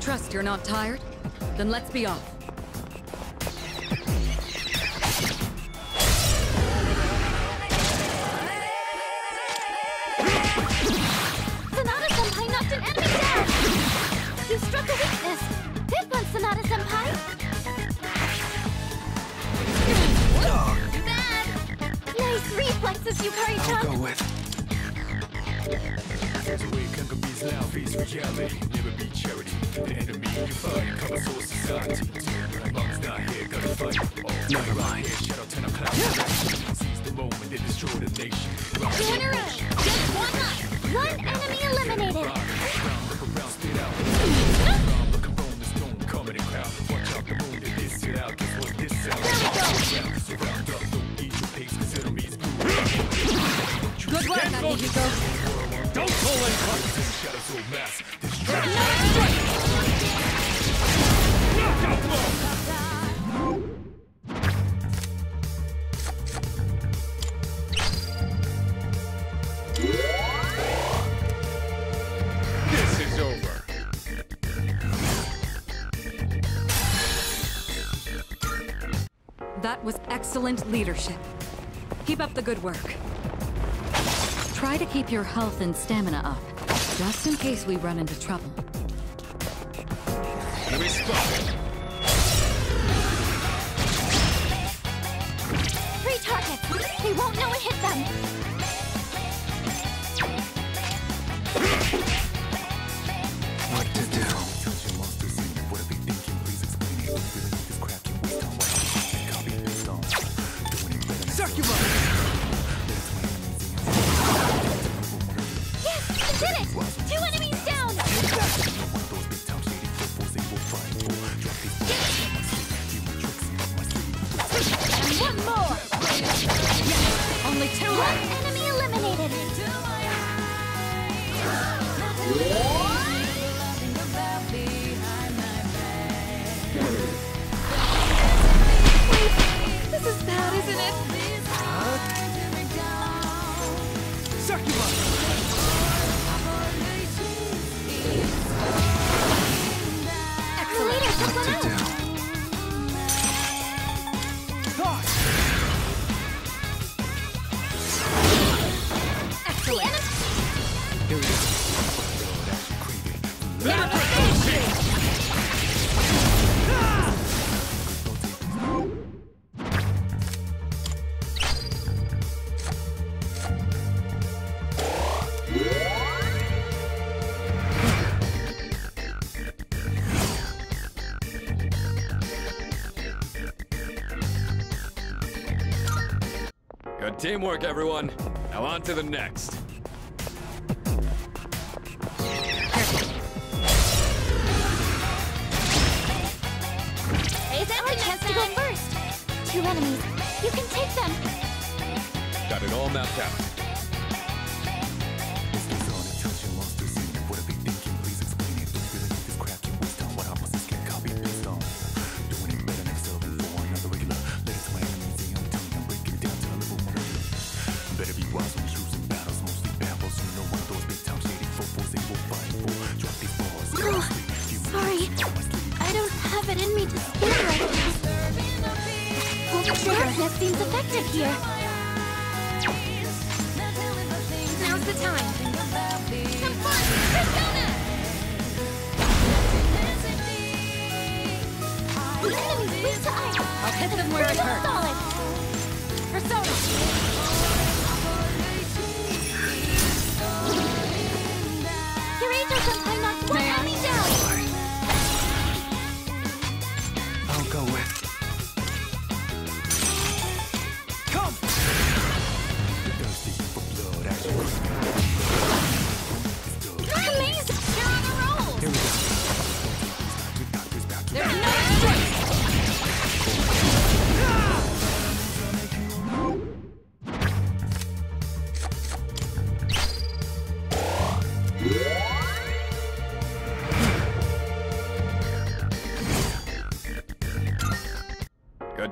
Trust you're not tired? Then let's be off. Sonata-senpai knocked an enemy down! I'll go with. There's a way conquer peace, love, face reality. Never be charity. The enemy you fight. Cover soul society. Block's not here, gotta fight. Never mind. Shadow turn a cloud. Seize the moment, they destroy the nation. Corner up. Just one life. One enemy eliminated. Look around, spit out. Look around, the stone coming in crowd. Watch out, the moon, they diss it out. Guess what this out. Surround up, don't eat your pace, cause enemies grew. Good work, Gekuko. Don't pull in close. This is over. That was excellent leadership. Keep up the good work. Try to keep your health and stamina up, just in case we run into trouble. Enemy spotted. Three targets. They won't know it hit them. What to do? What are they thinking? Please explain it. Really need this crap. You waste on what? Copy and install. Doing it better. Circular. Teamwork, everyone. Now on to the next. Our chance to go first. Two enemies. You can take them. Got it all mapped out. This is all the tools you lost to see. What are they thinking? Please explain it. Don't really need this crap. You waste on what I must just get copied and installed. Doing it better next time for one another regular. Let it swing. Better be wise when choosing battles, mostly babbles. You know one of those big times eighty four four six four five four. Drop these balls. Oh, sorry, I don't have it in me to speak right now. Well, darkness seems effective here. Now's the time. Some fun, persona. The enemy's weak to ice. I'll hit them where I hurt. Persona.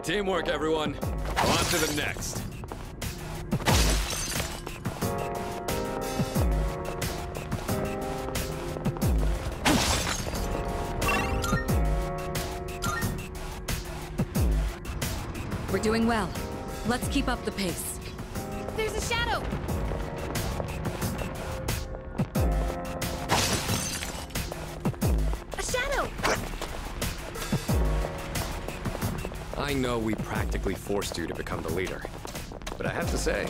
Teamwork, everyone. On to the next. We're doing well. Let's keep up the pace. There's a shadow. A shadow. I know we practically forced you to become the leader, but I have to say,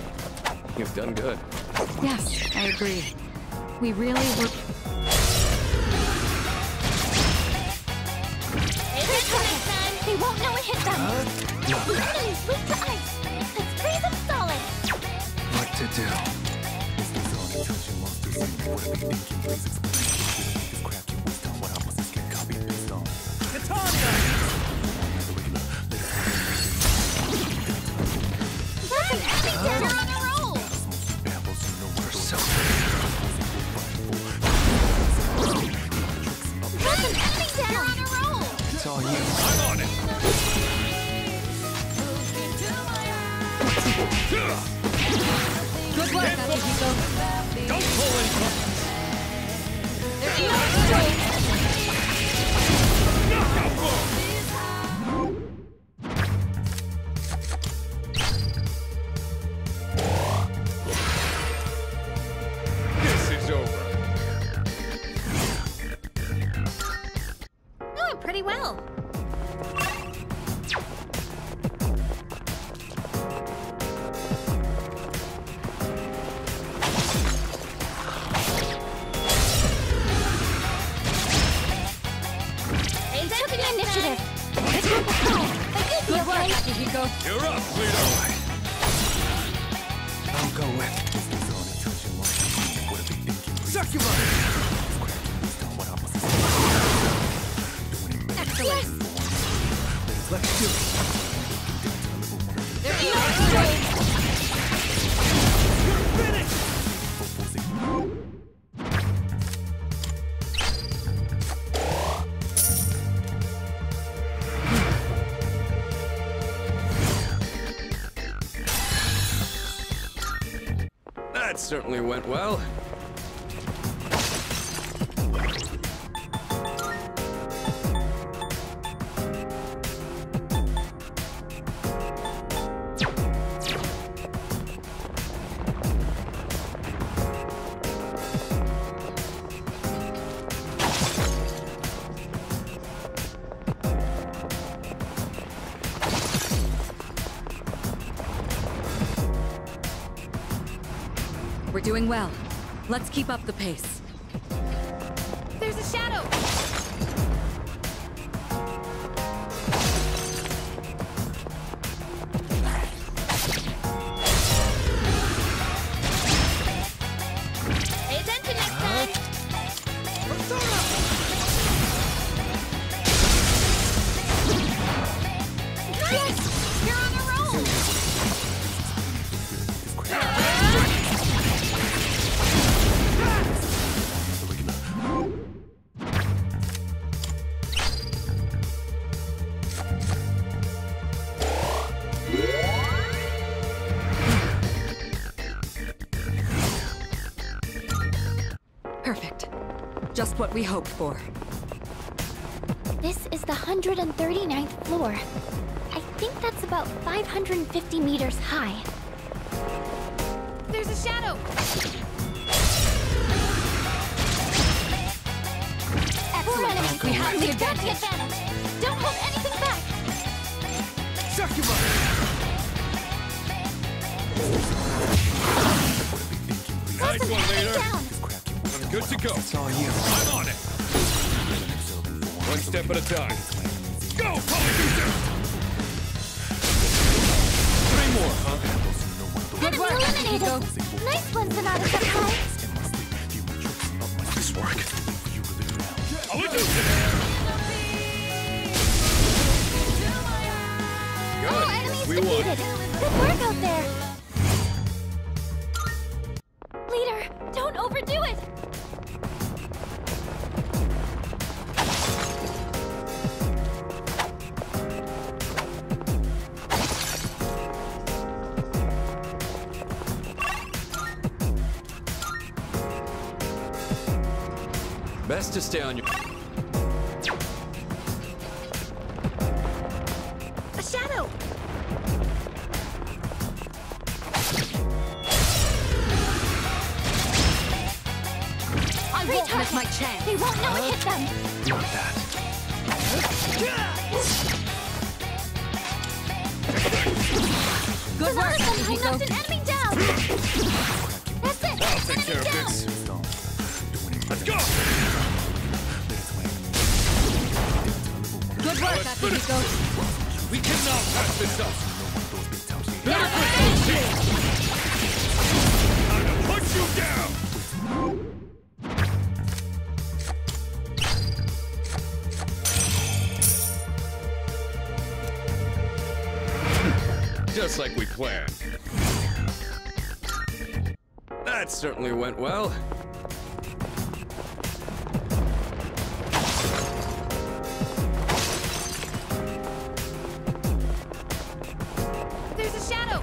You've done good. Yes, I agree. We really were... They won't know it hit them! Uh, no. The enemy is weak to ice! Let's freeze them solid! What to do? This is all the treasure monsters in the world. They can please explain. This crap you waste on what opposites can copy based on. It's hard, guys! That's an epic dinner on a roll! We're so good! That's an epic dinner on a roll! It's all you. Good work, Yakushima. Don't pull in front. There's no strength. Knockout ball. This is over. Doing pretty well. You're up, Pluto! I'll go with. Succubus! Yes! Let's do it! There's no strength! You're finished! That certainly went well. Doing well. Let's keep up the pace. There's a shadow! Pay attention next time! Persona! Yes! You're on a just what we hoped for. This is the one hundred thirty-ninth floor. I think that's about five hundred fifty meters high. There's a shadow! Excellent. Enemies, we have the advantage. advantage. Don't hold anything back! Succubus! Nice one, leader! Down. Good to go. It's all you. I'm on it. One step at a time. Go, Polyjuicer! Three more, huh? Good work, Nico. Nice one, Sonata Senpai. This work. Polyjuicer! Oh, enemies we defeated. Won. Good work out there. Leader, don't overdo it. Best to stay on your... A shadow! I won't miss my chance! They won't know it hit them! Not that. Good work, Hiko! I knocked an enemy down! That's it. I'll take care of this. Let's go. Good work, I think it goes. We can now pass this up. Better put those feet. Time to put you down. Just like we planned. That certainly went well. There's a shadow.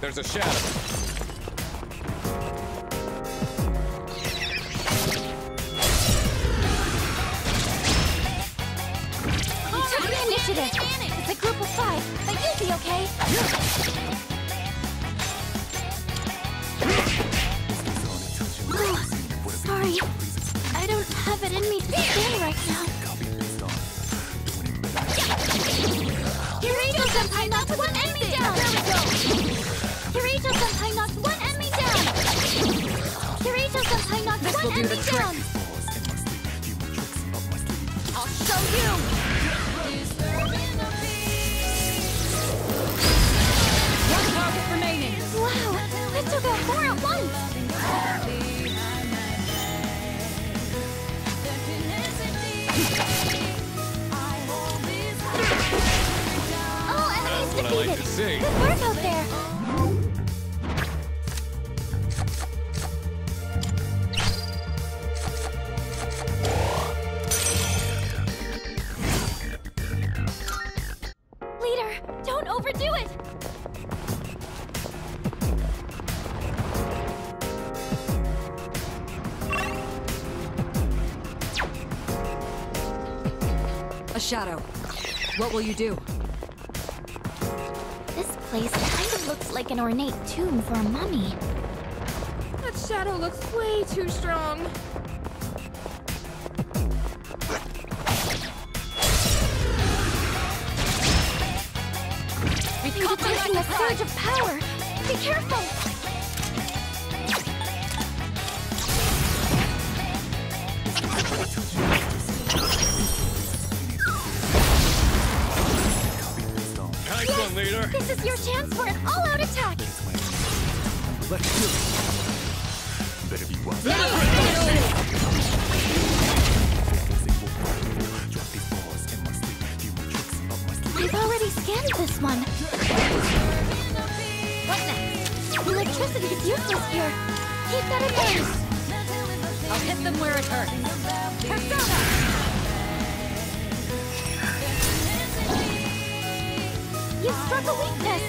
There's a shadow. Shadow, what will you do? This place kind of looks like an ornate tomb for a mummy. That shadow looks way too strong. We can detect a surge of power. Be careful! on, leader. This is your chance for an all-out attack. Let's do it. Better be wild. I've already scanned this one. What next? Electricity is useless here. Keep that in mind. I'll hit them where it hurts. Persona! You struck a weakness!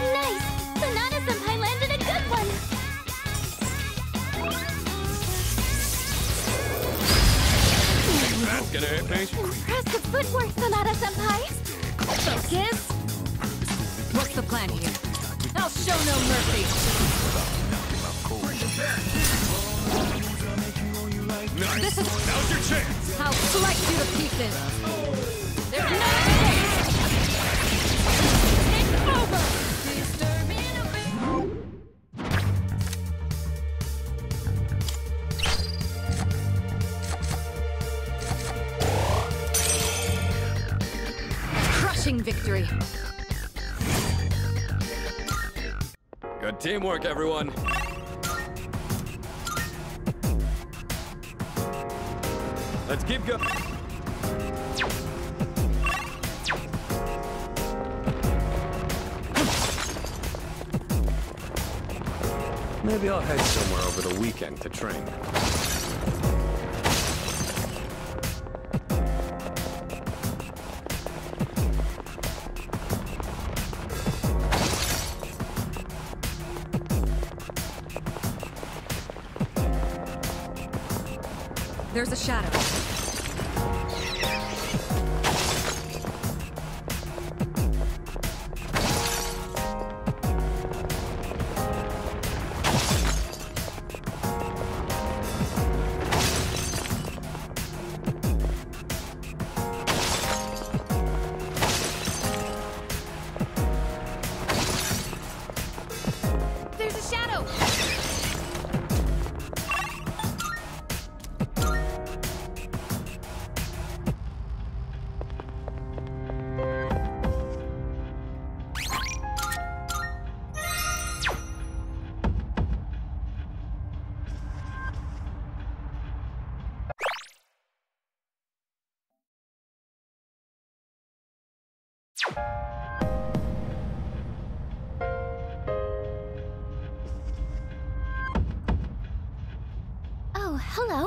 Nice! Sonata-senpai landed a good one! That's gonna hurt, Paige. Impressive footwork, Sonata-senpai! Focus! What's the plan here? I'll show no mercy! Nice. This is... Now's your chance! I'll slice you to pieces! There's no escape! It's over! Crushing victory! Good teamwork, everyone. Let's keep going. Maybe I'll head somewhere over the weekend to train. There's a shadow. There's a shadow. Oh, hello.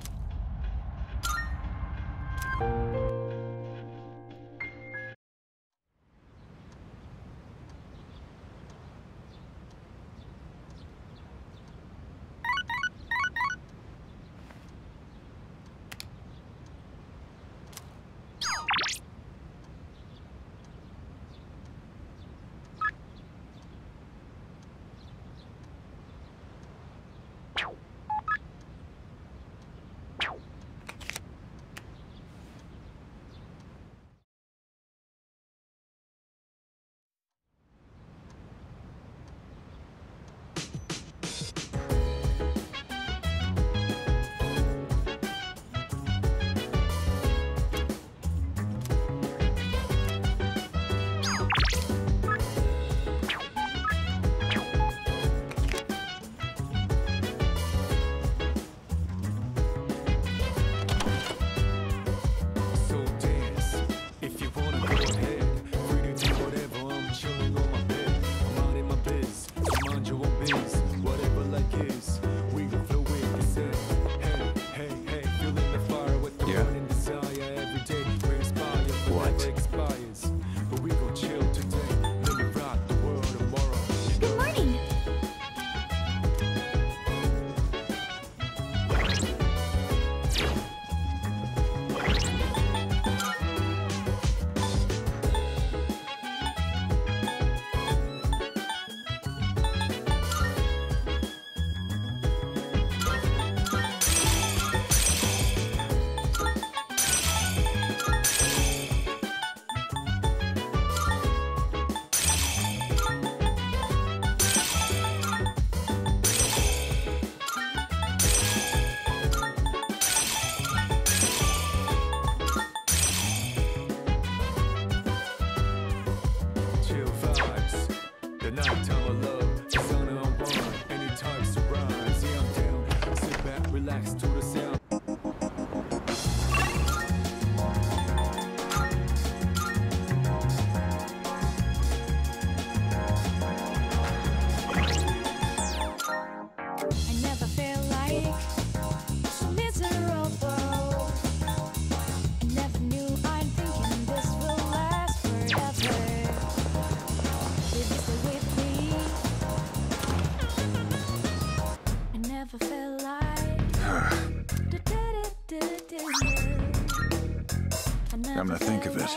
Come to think of it.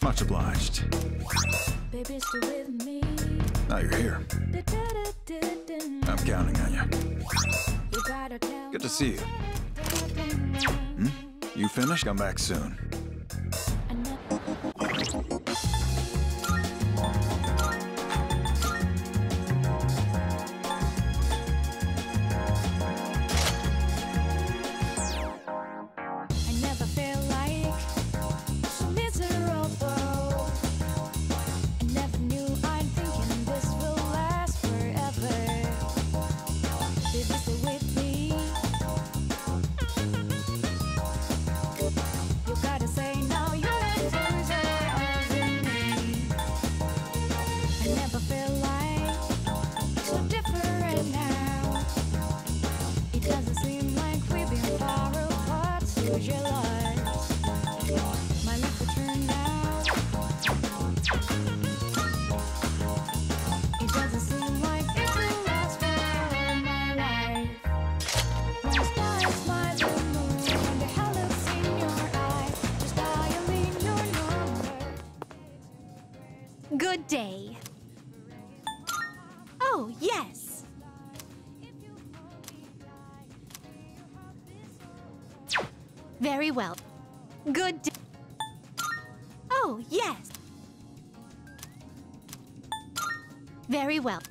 Much obliged. Now you're here. I'm counting on you. Good to see you. Hmm? You finished? Come back soon. Very well. Good day. Oh, yes. Very well.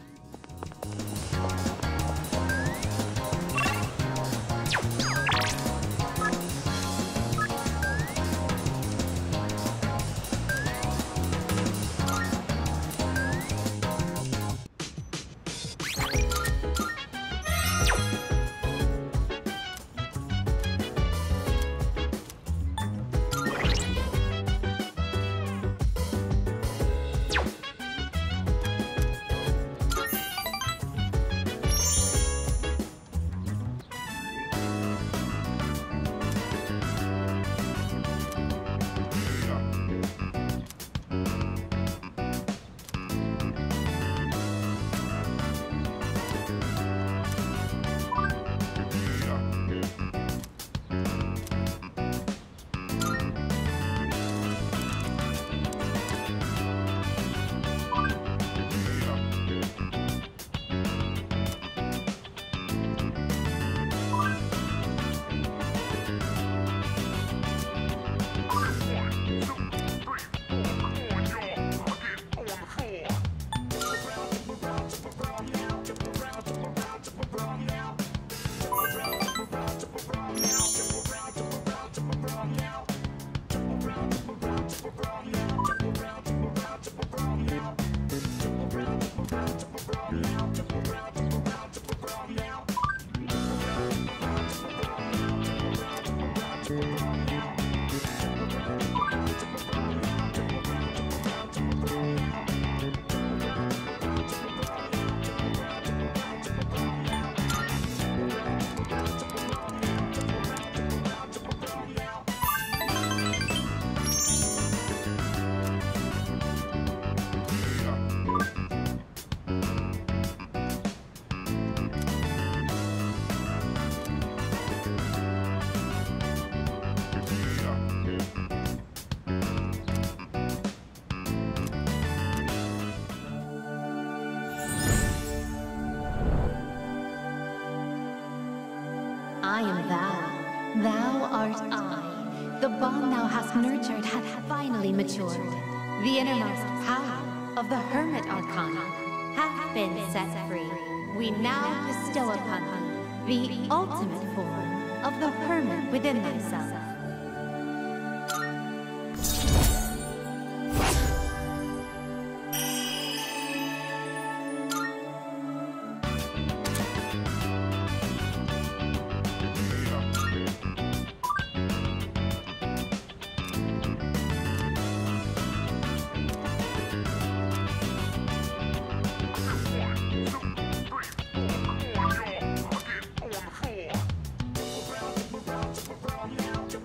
Nurtured had finally matured. The innermost power of the Hermit Arcana hath been set free. We now bestow upon thee the ultimate form of the Hermit within thyself. Now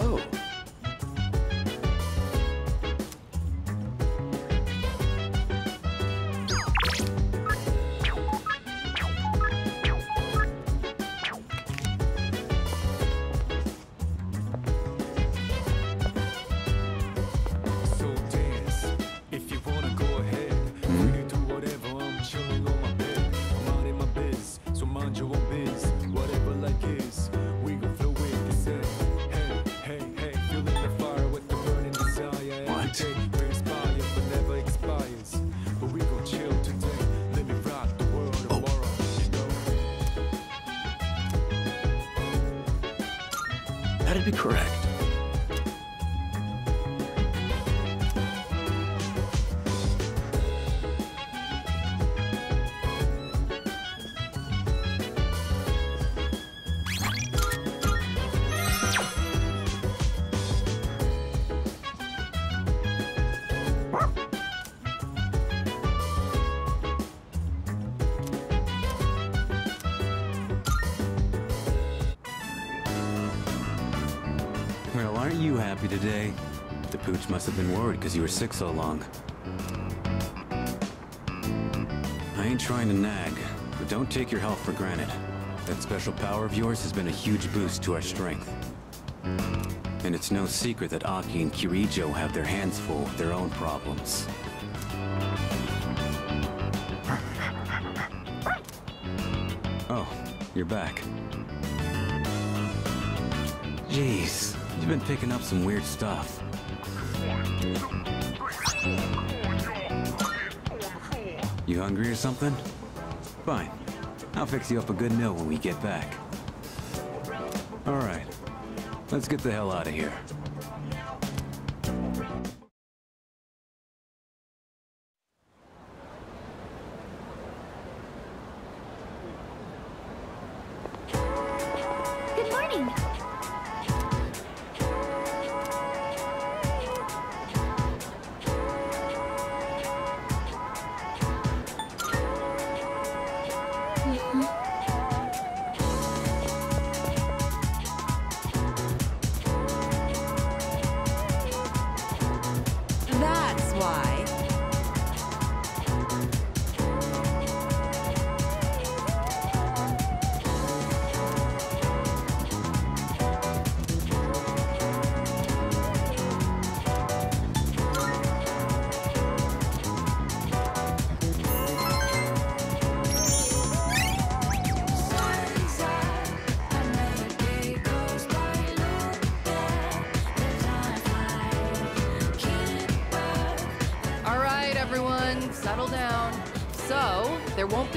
Hello. Today. The pooch must have been worried because you were sick so long. I ain't trying to nag, but don't take your health for granted. That special power of yours has been a huge boost to our strength. And it's no secret that Aki and Kirijo have their hands full with their own problems. Oh, you're back. Jeez. You've been picking up some weird stuff. You hungry or something? Fine. I'll fix you up a good meal when we get back. Alright. Let's get the hell out of here.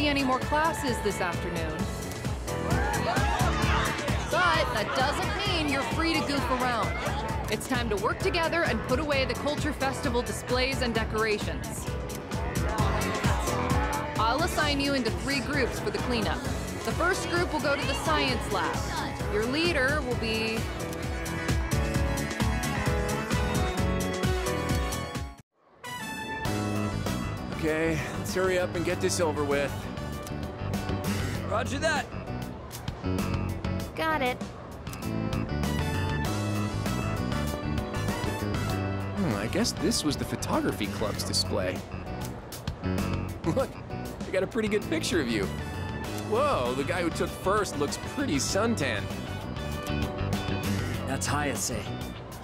Any more classes this afternoon. But that doesn't mean you're free to goof around. It's time to work together and put away the Culture Festival displays and decorations. I'll assign you into three groups for the cleanup. The first group will go to the science lab. Your leader will be... Okay, let's hurry up and get this over with. Roger that. Got it. Hmm, I guess this was the photography club's display. Look, I got a pretty good picture of you. Whoa, the guy who took first looks pretty suntan. That's Hayase.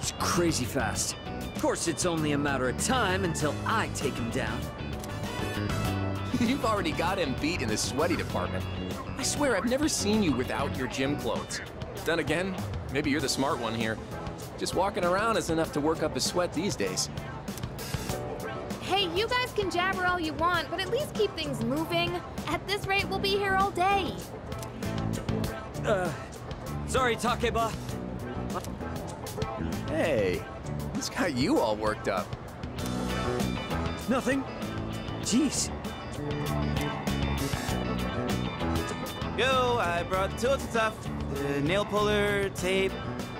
He's crazy fast. Of course, it's only a matter of time until I take him down. You've already got him beat in the sweaty department. I swear I've never seen you without your gym clothes. Then again, maybe you're the smart one here. Just walking around is enough to work up a sweat these days. Hey, you guys can jabber all you want, but at least keep things moving. At this rate, we'll be here all day. Uh, sorry, Takeba. Hey, this got you all worked up. Nothing. Jeez. Yo, I brought two of the stuff, the nail puller, tape,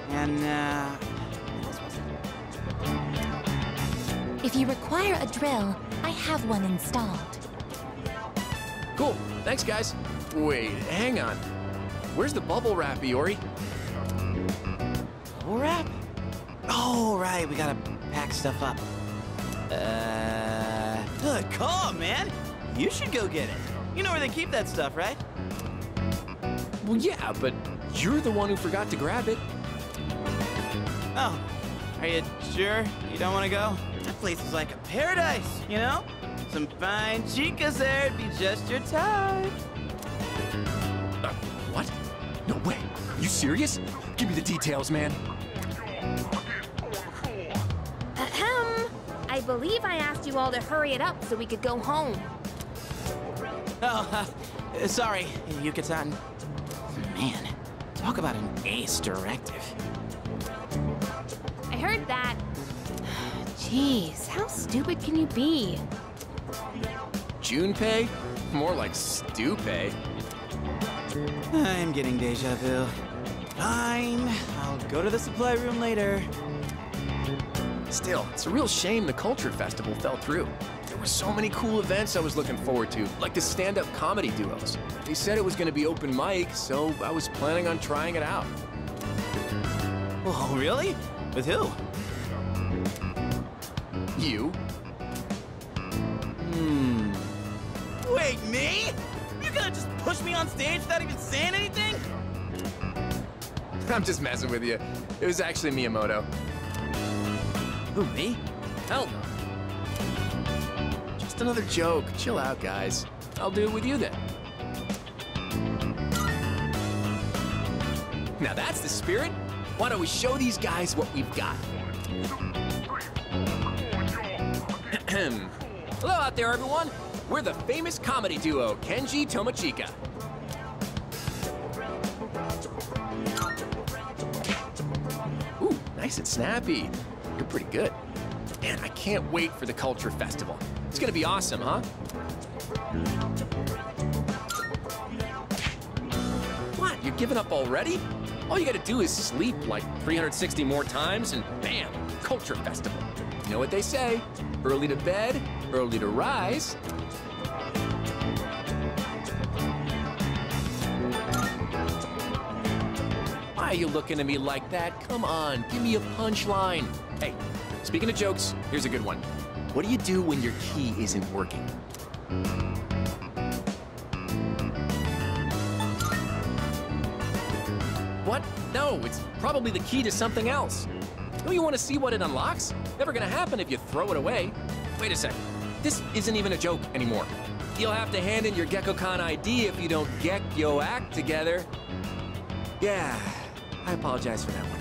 and uh... If you require a drill, I have one installed. Cool, thanks guys. Wait, hang on. Where's the bubble wrap, Iori? Bubble wrap? Oh, right, we gotta pack stuff up. Uh, good call, man. You should go get it. You know where they keep that stuff, right? Well, yeah, but you're the one who forgot to grab it. Oh, are you sure you don't want to go? That place is like a paradise, you know? Some fine chicas there would be just your type. Uh, what? No way. Are you serious? Give me the details, man. Ahem. I believe I asked you all to hurry it up so we could go home. Oh, uh, sorry, Yuka-san. Man, talk about an ace directive. I heard that. Jeez, how stupid can you be? Junpei? More like Stupay. I'm getting deja vu. Fine, I'll go to the supply room later. Still, it's a real shame the Culture Festival fell through. There were so many cool events I was looking forward to, like the stand-up comedy duos. They said it was going to be open mic, so I was planning on trying it out. Oh, really? With who? You. Hmm. Wait, me? You gotta just push me on stage without even saying anything? I'm just messing with you. It was actually Miyamoto. Who, me? Hell no. Just another joke. Chill out, guys. I'll do it with you then. Now that's the spirit. Why don't we show these guys what we've got? Hello out there, everyone. We're the famous comedy duo, Kenji Tomochika. Ooh, nice and snappy. You're pretty good. Man, I can't wait for the Culture Festival. It's gonna be awesome, huh? What, you're giving up already? All you gotta do is sleep like three hundred sixty more times and bam, Culture Festival. You know what they say, early to bed, early to rise. Why are you looking at me like that? Come on, give me a punchline. Hey, speaking of jokes, here's a good one. What do you do when your key isn't working? What? No, it's probably the key to something else. Don't you want to see what it unlocks? Never gonna happen if you throw it away. Wait a sec. This isn't even a joke anymore. You'll have to hand in your GekkoCon I D if you don't get your act together. Yeah, I apologize for that one.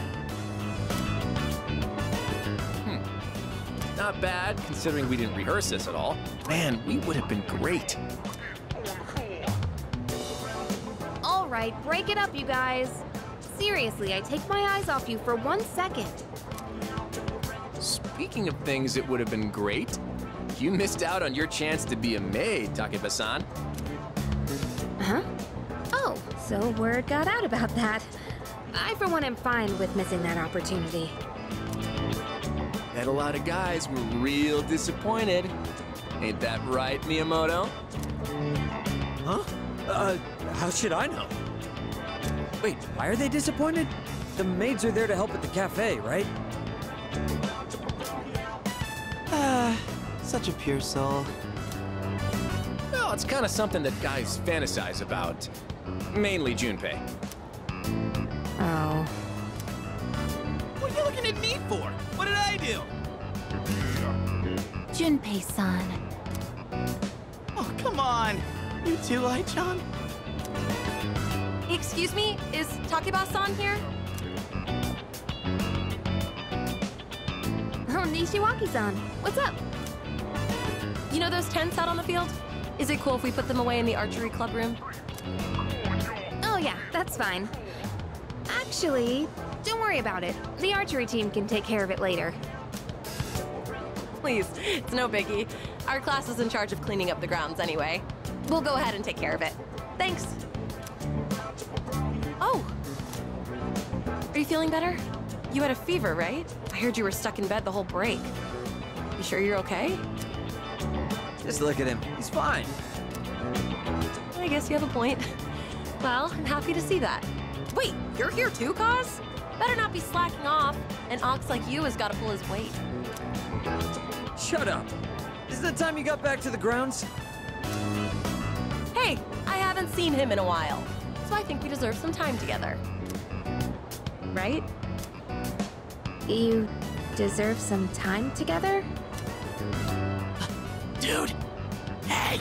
Not bad, considering we didn't rehearse this at all. Man, we would have been great. All right, break it up, you guys. Seriously, I take my eyes off you for one second. Speaking of things that would have been great, you missed out on your chance to be a maid, Takeba-san. Huh? Oh, so word got out about that. I, for one, am fine with missing that opportunity. Bet a lot of guys were real disappointed. Ain't that right, Miyamoto? Huh? Uh, how should I know? Wait, why are they disappointed? The maids are there to help at the cafe, right? Ah, uh, such a pure soul. Well, it's kind of something that guys fantasize about. Mainly Junpei. Oh. What are you looking at me for? What did I do? Junpei-san. Oh, come on. You too, Ai-chan? Excuse me, is Takeba-san here? Oh, Nishiwaki-san. What's up? You know those tents out on the field? Is it cool if we put them away in the archery club room? Oh, yeah, that's fine. Actually, don't worry about it. The archery team can take care of it later. Please, it's no biggie. Our class is in charge of cleaning up the grounds anyway. We'll go ahead and take care of it. Thanks. Oh. Are you feeling better? You had a fever, right? I heard you were stuck in bed the whole break. You sure you're okay? Just look at him. He's fine. I guess you have a point. Well, I'm happy to see that. Wait, you're here too, Kaz? Better not be slacking off. An ox like you has got to pull his weight. Shut up. Is it time you got back to the grounds? Hey, I haven't seen him in a while, so I think we deserve some time together. Right? You deserve some time together? Dude! Hey!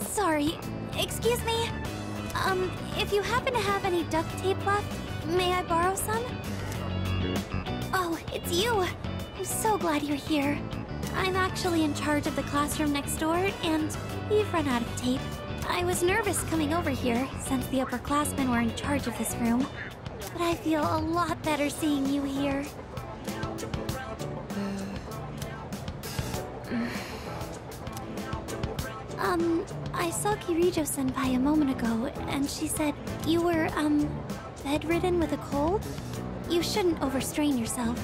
Sorry, excuse me. Um, if you happen to have any duct tape left, may I borrow some? Oh, it's you! I'm so glad you're here. I'm actually in charge of the classroom next door, and we've run out of tape. I was nervous coming over here, since the upperclassmen were in charge of this room. But I feel a lot better seeing you here. Um, I saw Kirijo-senpai a moment ago, and she said you were, um, bedridden with a cold? You shouldn't overstrain yourself.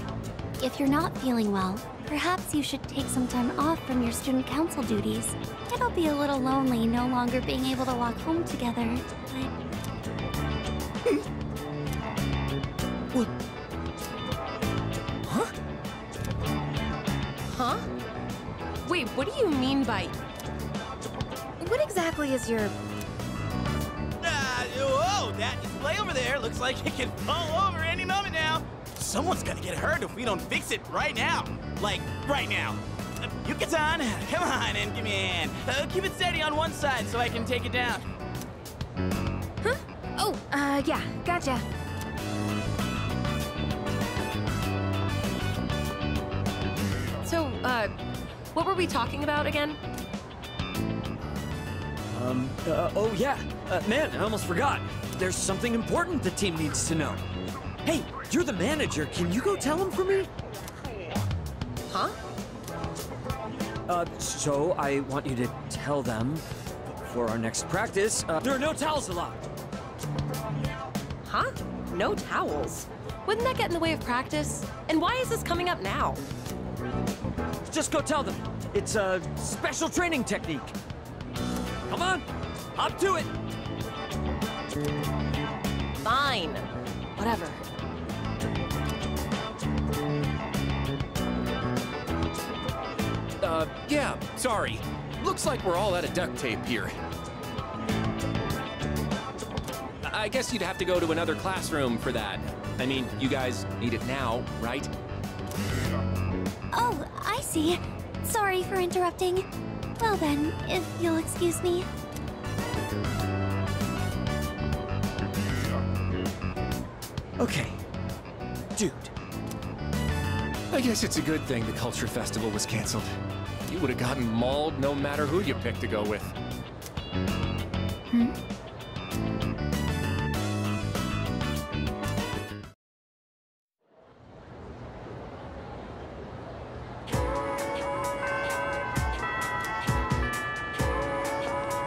If you're not feeling well, perhaps you should take some time off from your student council duties. It'll be a little lonely no longer being able to walk home together, but... What? Huh? Huh? Wait, what do you mean by... What exactly is your... Ah, whoa, that display over there looks like it can fall over any moment now. Someone's gonna get hurt if we don't fix it right now. Like, right now. Uh, Yuki-san, come on and give me a hand. Uh, keep it steady on one side so I can take it down. Huh? Oh, uh, yeah, gotcha. So, uh, what were we talking about again? Um, uh, oh yeah, uh, man, I almost forgot. There's something important the team needs to know. Hey, you're the manager, can you go tell him for me? Huh? Uh, so I want you to tell them for our next practice, uh, there are no towels allowed. Huh? No towels? Wouldn't that get in the way of practice? And why is this coming up now? Just go tell them. It's a special training technique. Come on, hop to it! Fine. Whatever. Uh, yeah, sorry. Looks like we're all out of duct tape here. I guess you'd have to go to another classroom for that. I mean, you guys need it now, right? Oh, I see. Sorry for interrupting. Well then, if you'll excuse me. Okay. Dude. I guess it's a good thing the Culture Festival was canceled. You would have gotten mauled no matter who you picked to go with. Hmm?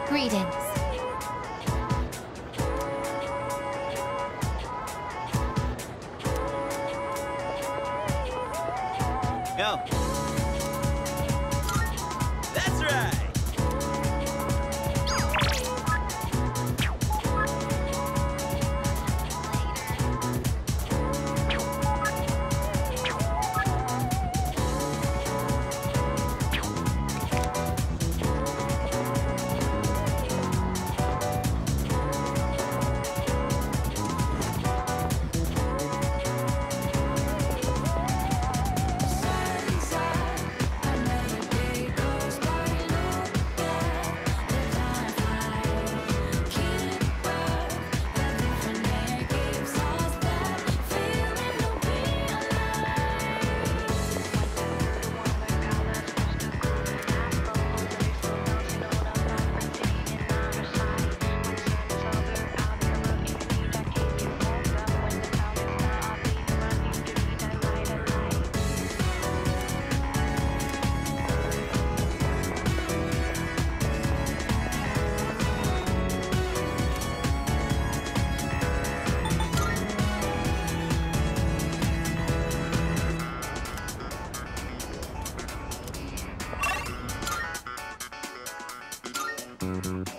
Greetings. Go. That's right. Mm-hmm.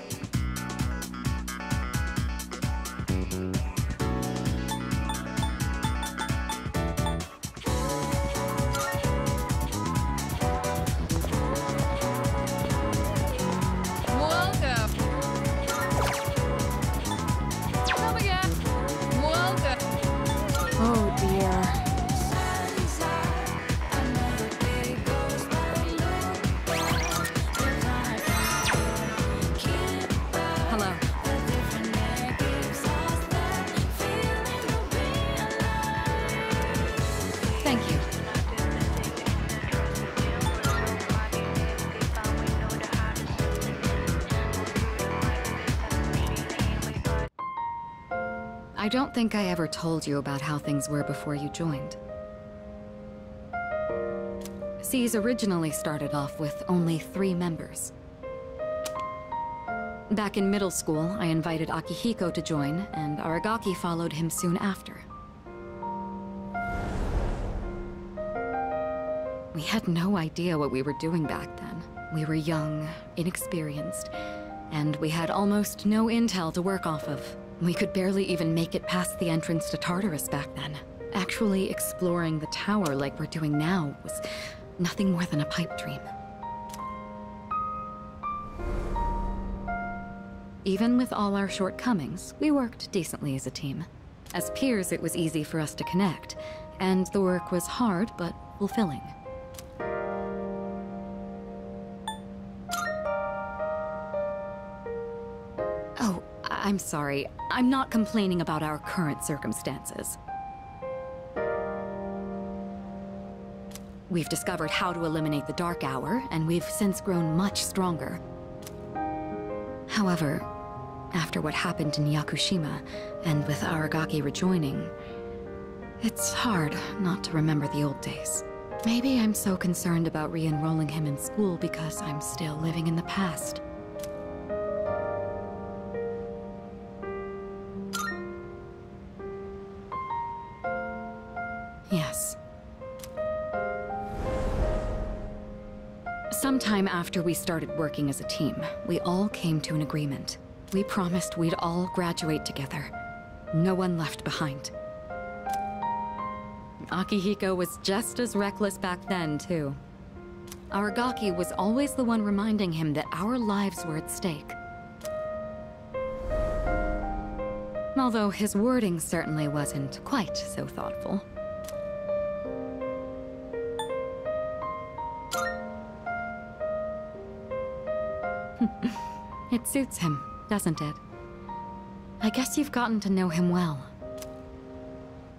I don't think I ever told you about how things were before you joined. SEES originally started off with only three members. Back in middle school, I invited Akihiko to join, and Aragaki followed him soon after. We had no idea what we were doing back then. We were young, inexperienced, and we had almost no intel to work off of. We could barely even make it past the entrance to Tartarus back then. Actually exploring the tower like we're doing now was nothing more than a pipe dream. Even with all our shortcomings, we worked decently as a team. As peers, it was easy for us to connect, and the work was hard but fulfilling. Oh, I'm sorry. I'm not complaining about our current circumstances. We've discovered how to eliminate the Dark Hour, and we've since grown much stronger. However, after what happened in Yakushima, and with Aragaki rejoining, it's hard not to remember the old days. Maybe I'm so concerned about re-enrolling him in school because I'm still living in the past. Yes. Sometime after we started working as a team, we all came to an agreement. We promised we'd all graduate together. No one left behind. Akihiko was just as reckless back then, too. Aragaki was always the one reminding him that our lives were at stake. Although his wording certainly wasn't quite so thoughtful. It suits him, doesn't it? I guess you've gotten to know him well.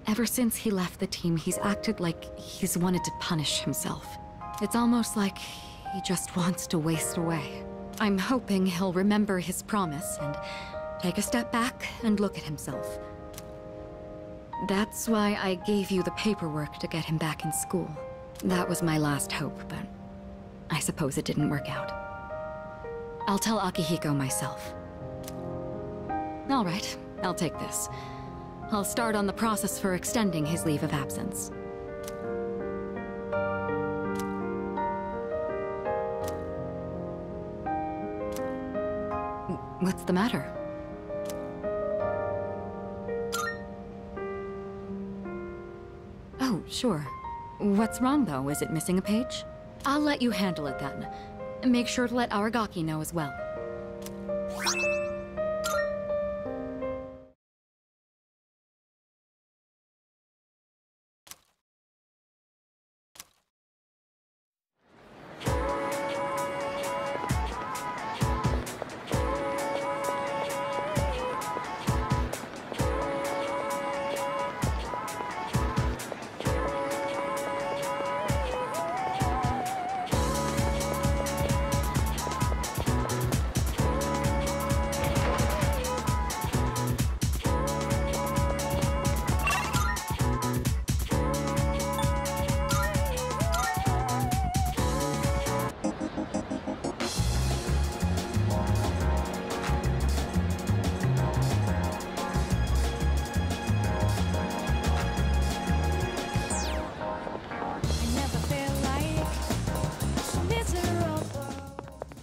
Ever since he left the team, he's acted like he's wanted to punish himself. It's almost like he just wants to waste away. I'm hoping he'll remember his promise and take a step back and look at himself. That's why I gave you the paperwork to get him back in school. That was my last hope, but I suppose it didn't work out. I'll tell Akihiko myself. All right, I'll take this. I'll start on the process for extending his leave of absence. What's the matter? Oh, sure. What's wrong, though? Is it missing a page? I'll let you handle it then. Make sure to let Aragaki know as well.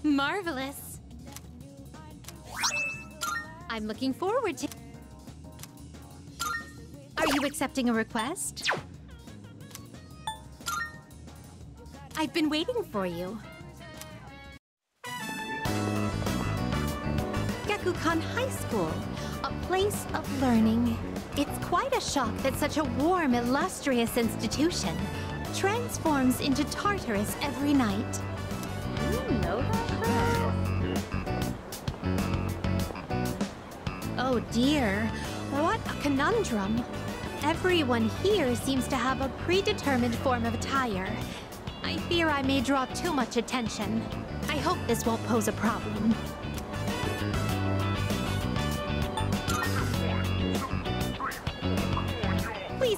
Marvelous. I'm looking forward to... Are you accepting a request? I've been waiting for you. Gekukan High School, a place of learning. It's quite a shock that such a warm, illustrious institution transforms into Tartarus every night. You know that? Oh dear, what a conundrum. Everyone here seems to have a predetermined form of attire. I fear I may draw too much attention. I hope this won't pose a problem.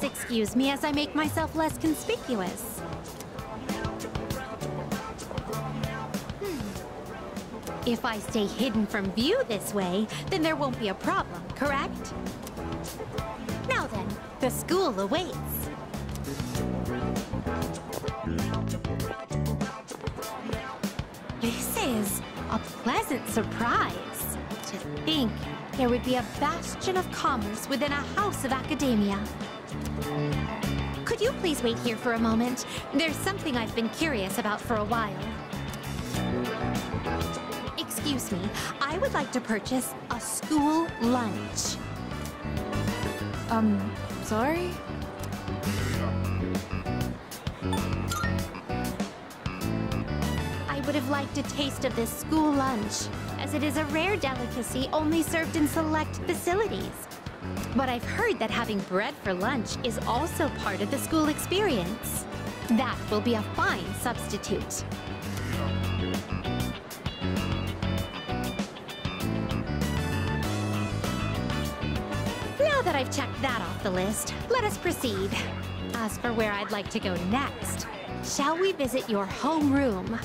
excuse me as I make myself less conspicuous. Hmm. If I stay hidden from view this way, then there won't be a problem, correct? Now then, the school awaits. This is a pleasant surprise. To think there would be a bastion of commerce within a house of academia. Could you please wait here for a moment? There's something I've been curious about for a while. Excuse me, I would like to purchase a school lunch. Um, sorry? I would have liked a taste of this school lunch, as it is a rare delicacy only served in select facilities. But I've heard that having bread for lunch is also part of the school experience. That will be a fine substitute. Now that I've checked that off the list, let us proceed. As for where I'd like to go next, shall we visit your homeroom?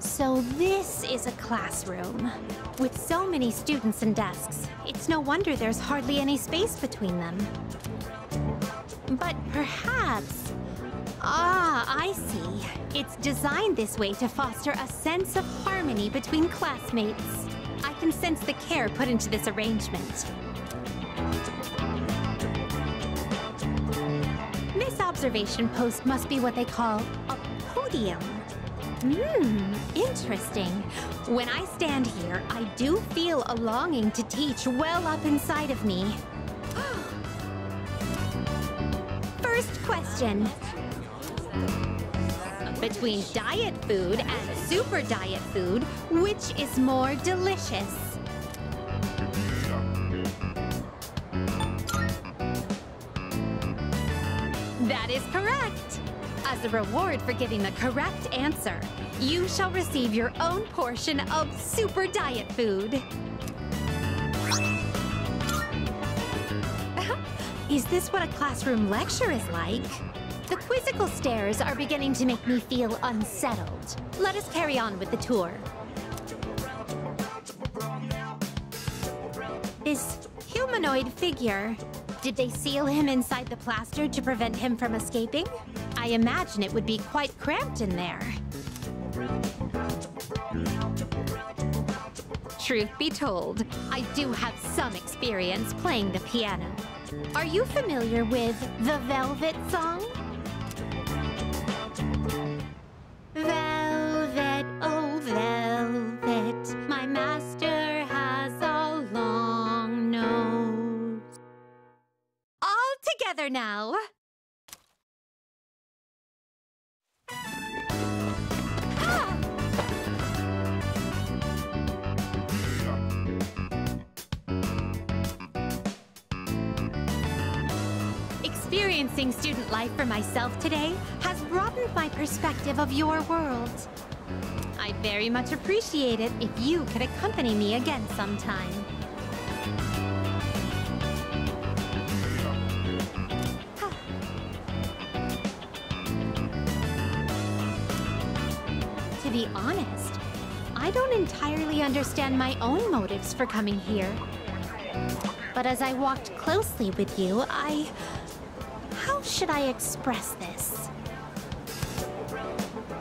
So this is a classroom. With so many students and desks, it's no wonder there's hardly any space between them. But perhaps... Ah, I see. It's designed this way to foster a sense of harmony between classmates. I can sense the care put into this arrangement. This observation post must be what they call a podium. Hmm, interesting. When I stand here, I do feel a longing to teach well up inside of me. First question. Between diet food and super diet food, which is more delicious? That is correct! As a reward for giving the correct answer, you shall receive your own portion of super diet food. Is this what a classroom lecture is like? The quizzical stares are beginning to make me feel unsettled. Let us carry on with the tour. This humanoid figure... Did they seal him inside the plaster to prevent him from escaping? I imagine it would be quite cramped in there. Truth be told, I do have some experience playing the piano. Are you familiar with the Velvet Song? Velvet, oh velvet, my master has a long nose. All together now! Ah! Experiencing student life for myself today has broadened my perspective of your world. I'd very much appreciate it if you could accompany me again sometime. To be honest, I don't entirely understand my own motives for coming here. But as I walked closely with you, I... How should I express this?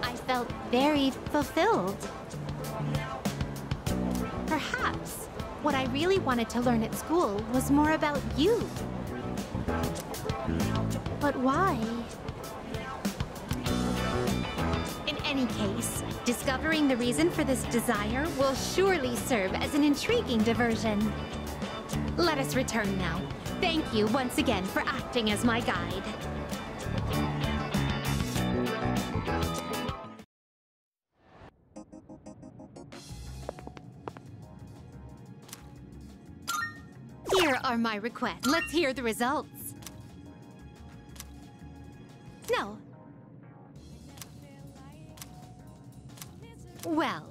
I felt very fulfilled. Perhaps what I really wanted to learn at school was more about you. But why? In any case, discovering the reason for this desire will surely serve as an intriguing diversion. Let us return now. Thank you once again for acting as my guide. Here are my requests. Let's hear the results. No. Well,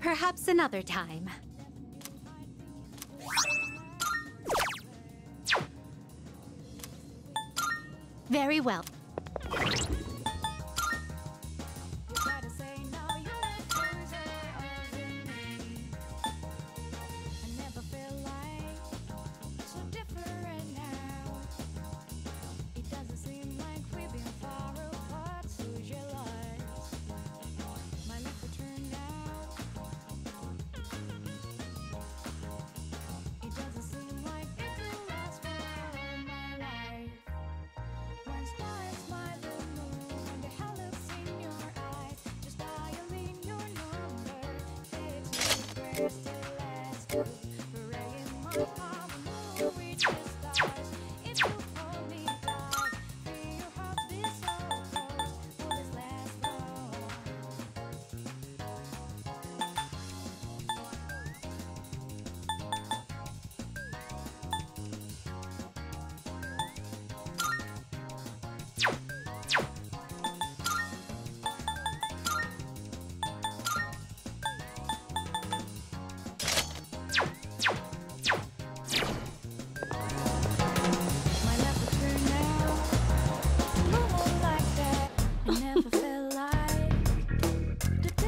perhaps another time. Very well.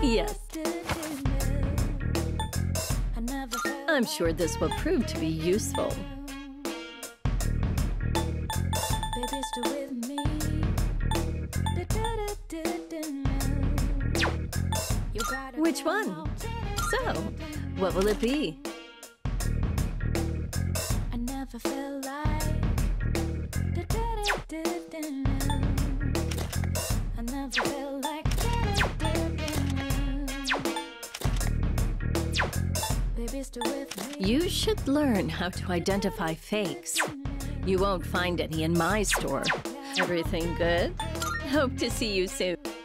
Yes. I'm sure this will prove to be useful. Which one? So, what will it be? You should learn how to identify fakes. You won't find any in my store. Everything good? Hope to see you soon.